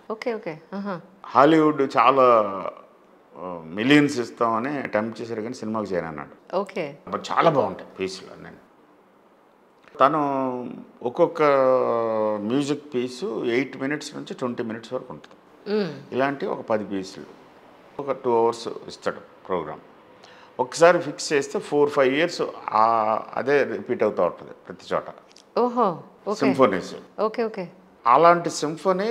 హాలీవుడ్ చాలా మిలియన్స్ ఇస్తామని అటెంప్ట్ చేశారు కానీ సినిమాకి చేయనన్నాడు. చాలా బాగుంటాయి పీసులు అన్నీ. తను ఒక్కొక్క మ్యూజిక్ పీసు 8 minutes నుంచి 20 minutes వరకు ఉంటుంది. ఇలాంటి ఒక 10 pieces ఒక 2 hours ఇస్తాడు ప్రోగ్రామ్. ఒకసారి ఫిక్స్ చేస్తే 4-5 years అదే రిపీట్ అవుతూ ఉంటుంది ప్రతి చోట సింఫోనీస్. అలాంటి సింఫనీ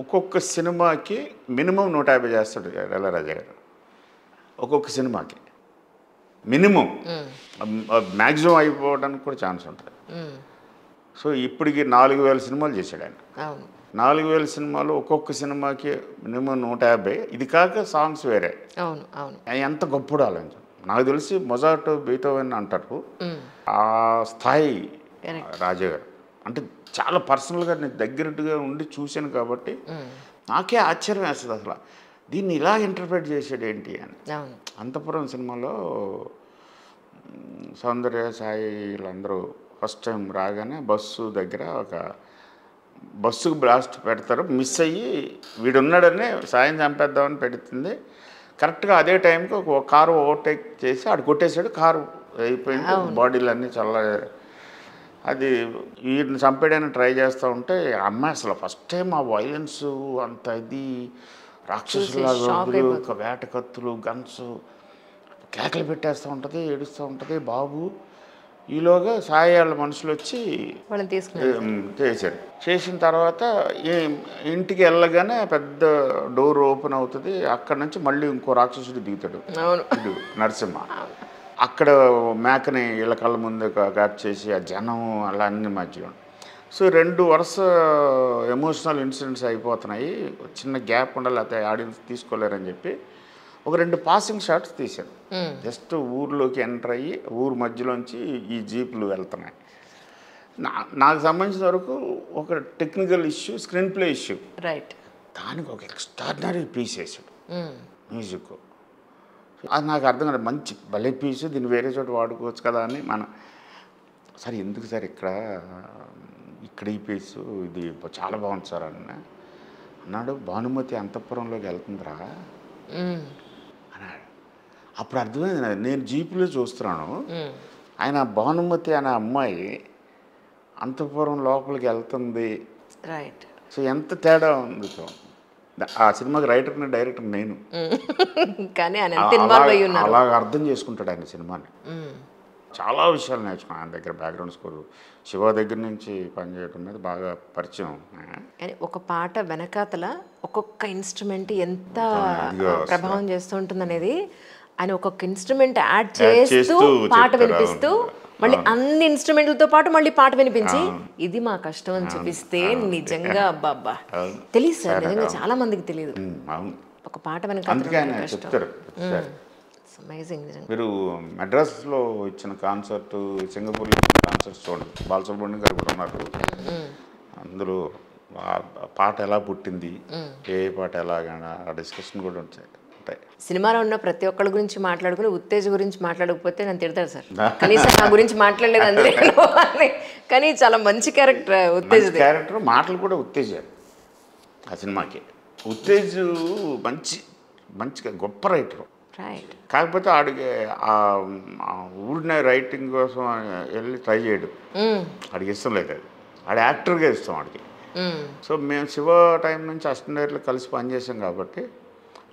ఒక్కొక్క సినిమాకి మినిమం 150 చేస్తాడు ఇళయరాజా గారు. ఒక్కొక్క సినిమాకి మినిమం, మ్యాక్సిమం అయిపోవడానికి కూడా ఛాన్స్ ఉంటుంది. సో ఇప్పటికి 4000 సినిమాలు చేశాడు ఆయన. 4000 సినిమాలు ఒక్కొక్క సినిమాకి మినిమం 150. ఇది కాక సాంగ్స్ వేరే. ఎంత గొప్పడు ఆలోచన. నాకు తెలిసి మొజార్ట్, బీథోవెన్ అంటారు ఆ స్థాయి రాజా గారు. అంటే చాలా పర్సనల్గా నేను దగ్గరగా ఉండి చూశాను కాబట్టి నాకే ఆశ్చర్యం వేస్తుంది అసలు దీన్ని ఇలా ఇంటర్ప్రిట్ చేసాడు ఏంటి అని. అంతఃపురం సినిమాలో సౌందర్య, సాయి వీళ్ళందరూ ఫస్ట్ టైం రాగానే బస్సు దగ్గర ఒక బస్సుకు బ్లాస్ట్ పెడతారు. మిస్ అయ్యి వీడున్నాడని సాయం చంపేద్దామని పెడుతుంది. కరెక్ట్గా అదే టైంకి ఒక కారు ఓవర్టేక్ చేసి ఆడు కొట్టేశాడు, కారు అయిపోయింది, బాడీలు అన్నీ చాలా. అది వీటిని చంపేయడానికి ట్రై చేస్తూ ఉంటే అమ్మాయి అసలు ఫస్ట్ టైం ఆ వైలెన్స్ అంత ఇది రాక్షసులాగా ఒక వేట కత్తులు గన్స్ కేకలు పెట్టేస్తూ ఉంటుంది, ఏడుస్తూ ఉంటుంది బాబు. ఈలోగా సాయి వాళ్ళ మనుషులు వచ్చి చేశారు. చేసిన తర్వాత ఇంటికి వెళ్ళగానే పెద్ద డోర్ ఓపెన్ అవుతుంది. అక్కడ నుంచి మళ్ళీ ఇంకో రాక్షసుడు దిగుతాడు నరసింహ. అక్కడ మేకని వీళ్ళ కళ్ళ ముందు గాట్ చేసి ఆ జనం అలా అన్ని మధ్య. సో 2 వరుస ఎమోషనల్ ఇన్సిడెంట్స్ అయిపోతున్నాయి, చిన్న గ్యాప్ ఉండాలి, అయితే ఆడియన్స్ తీసుకోలేరని చెప్పి ఒక 2 passing shots తీశారు. జస్ట్ ఊర్లోకి ఎంటర్ అయ్యి ఊరు మధ్యలోంచి ఈ జీపులు వెళ్తున్నాయి. నాకు సంబంధించిన వరకు ఒక technical issue, screen play issue, right. దానికి ఒక ఎక్స్ట్రాడినరీ పీస్ వేసాడు మ్యూజిక్. అది నాకు అర్థం కాదు, మంచి భలే పీసు, దీన్ని వేరే చోట వాడుకోవచ్చు కదా అని. మన సార్ ఎందుకు సార్ ఇక్కడ ఈ పీసు ఇది చాలా బాగుంది సార్ అన్న అన్నాడు. భానుమతి అంతఃపురంలోకి వెళ్తుందిరా అన్నాడు. అప్పుడు అర్థమైంది, నేను జీపులో చూస్తున్నాను, ఆయన భానుమతి అనే అమ్మాయి అంతఃపురం లోపలికి వెళ్తుంది, రైట్. సో ఎంత తేడా ఉంది. ఆ సినిమాకి రైటర్ని, డైరెక్టర్ నేను, కానీ అలాగ అర్థం చేసుకుంటాడు ఆయన సినిమాని. చాలా విషయాలు నేర్చుకున్నాను ఆయన దగ్గర. బ్యాక్గ్రౌండ్ స్కోర్ శివ దగ్గర నుంచి పనిచేయడం మీద బాగా పరిచయం. కానీ ఒక పాట వెనకాతల ఒక్కొక్క ఇన్స్ట్రుమెంట్ ఎంత ప్రభావం చేస్తూ ఉంటుంది అనేది ఆయన ఒక్కొక్క ఇన్స్ట్రుమెంట్ యాడ్ చేస్తూ పాట వినిపిస్తూ, మళ్ళీ అన్ని ఇన్స్ట్రుమెంట్లతో పాటు మళ్ళీ పాట వినిపించి ఇది మా కష్టం అని చూపిస్తే నిజంగా అబ్బాబ్బా తెలియదు సార్, నిజంగా చాలా మందికి తెలియదు ఒక పాట వెనక. మీరు మద్రాసులో ఇచ్చిన కాన్సర్ట్, సింగపూర్లో ఇచ్చిన కాన్సర్ట్ చూడండి. బాలసుబ్రహ్మణ్యం గారు కూడా ఉన్నారు అందులో. పాట ఎలా పుట్టింది, ఏ పాట ఎలాగైనా ఆ డిస్కషన్ కూడా ఉంటాయి. సినిమాలో ఉన్న ప్రతి ఒక్కళ్ళ గురించి మాట్లాడుకుని ఉత్తేజ గురించి మాట్లాడకపోతే నన్ను తిడతారు సార్. కనీసం నా గురించి మాట్లాడలేదు అందులో అని. కానీ చాలా మంచి క్యారెక్టర్ ఉత్తేజ్ క్యారెక్టర్, మాటలు కూడా ఉత్తేజ ఆ సినిమాకి. ఉత్తేజ్ మంచి మంచి గొప్ప రైటర్. కాకపోతే ఆడికి ఊడిన రైటింగ్ కోసం వెళ్ళి ట్రై చేయడు, ఆడికి ఇష్టం లేదు అది. ఆడ యాక్టర్గా ఇస్తాం ఆడికి. సో మేము శివ టైం నుంచి అష్టం డైరెక్ట్లో కలిసి పనిచేసాం కాబట్టి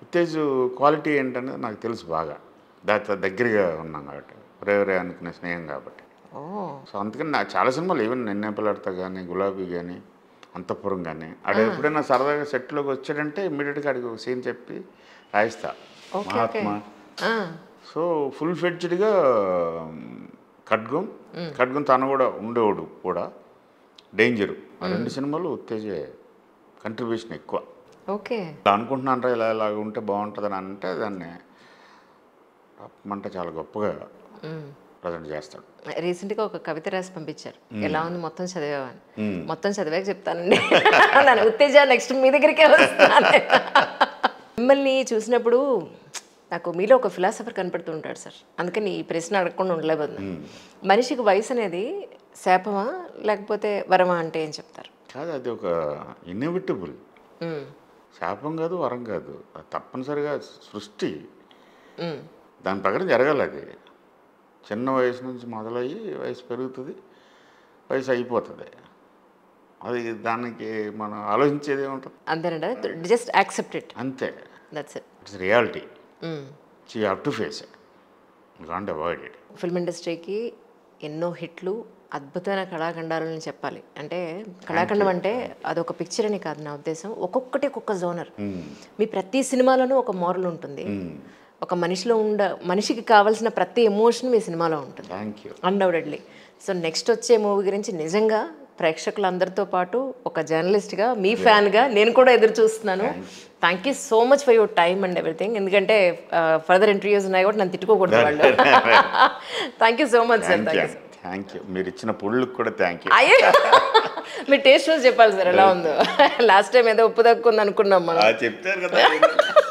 ఉత్తేజ్ క్వాలిటీ ఏంటనేది నాకు తెలుసు బాగా. దాని దగ్గరగా ఉన్నాం కాబట్టి, ఒరేవరే అనుకునే స్నేహం కాబట్టి. సో అందుకని నాకు చాలా సినిమాలు, ఈవెన్ నిన్నే పిల్లాడతా కానీ, గులాబీ కానీ, అంతఃపురం కానీ, ఆడ ఎప్పుడైనా సరదాగా సెట్లోకి వచ్చాడంటే ఇమ్మీడియట్గా ఆడికి ఒక సీన్ చెప్పి రాయిస్తా మహాత్మ. సో ఫుల్ ఫెడ్జ్డ్గా ఖడ్గం, ఖడ్గం తను కూడా ఉండేవాడు కూడా, డేంజరు, రెండు సినిమాలు ఉత్తేజ కంట్రిబ్యూషన్ ఎక్కువ. ఓకే అనుకుంటున్నాను ఇలా ఇలా ఉంటే బాగుంటుందని అంటే దాన్ని మంట చాలా గొప్పగా ప్రజెంట్ చేస్తాడు. రీసెంట్గా ఒక కవిత రాసి పంపించారు, ఎలా ఉంది మొత్తం చదివేవాని, మొత్తం చదివాక చెప్తానండి నన్ను ఉత్తేజ నెక్స్ట్ మీ దగ్గరికే వస్తాను. మిమ్మల్ని చూసినప్పుడు నాకు మీలో ఒక ఫిలాసఫర్ కనపడుతూ ఉంటాడు సార్, అందుకని ఈ ప్రశ్న అడగకుండా ఉండలేబోదు. మనిషికి వయసు అనేది శాపమా లేకపోతే వరమా అంటే ఏం చెప్తారు? కాదు, అది ఒక ఇన్ఎవిటబుల్, శాపం కాదు వరం కాదు, అది తప్పనిసరిగా సృష్టి, దాని ప్రకారం జరగాలి. అది చిన్న వయసు నుంచి మొదలయ్యి వయసు పెరుగుతుంది, వయసు అయిపోతుంది, అది దానికి మనం ఆలోచించేది ఏముంటుంది? అంతేనండి, జస్ట్ యాక్సెప్ట్ ఇట్, అంతే, that's it, it's reality, you have to face it, you can't avoid it. Film ఇండస్ట్రీకి ఎన్నో హిట్లు, అద్భుతమైన కళాఖండాలని చెప్పాలి. అంటే కళాఖండం అంటే అదొక పిక్చర్ అని కాదు నా ఉద్దేశం, ఒక్కొక్కటి ఒక్కొక్క జోనర్. మీ ప్రతి సినిమాలోనూ ఒక మోరల్ ఉంటుంది, ఒక మనిషిలో మనిషికి కావాల్సిన ప్రతి ఎమోషన్ మీ సినిమాలో ఉంటుంది. Thank you. Undoubtedly. So next వచ్చే మూవీ గురించి నిజంగా ప్రేక్షకులందరితో పాటు ఒక జర్నలిస్ట్గా మీ ఫ్యాన్గా నేను కూడా ఎదురు చూస్తున్నాను. Thank you so much for your time and everything. ఎందుకంటే ఫర్దర్ ఇంటర్వ్యూస్ ఉన్నాయి కూడా నన్ను తిట్టుకోకూడదు వాళ్ళు. Thank you so much sir. Thank you. Thank you, మీరు ఇచ్చిన పుళ్ళకి కూడా థ్యాంక్ యూ. మీరు టేస్ట్ చూసి చెప్పాలి సార్ ఎలా ఉందో. లాస్ట్ టైం ఏదో ఉప్పు తక్కువ ఉంది అనుకున్నాం మనం, చెప్తారు కదా.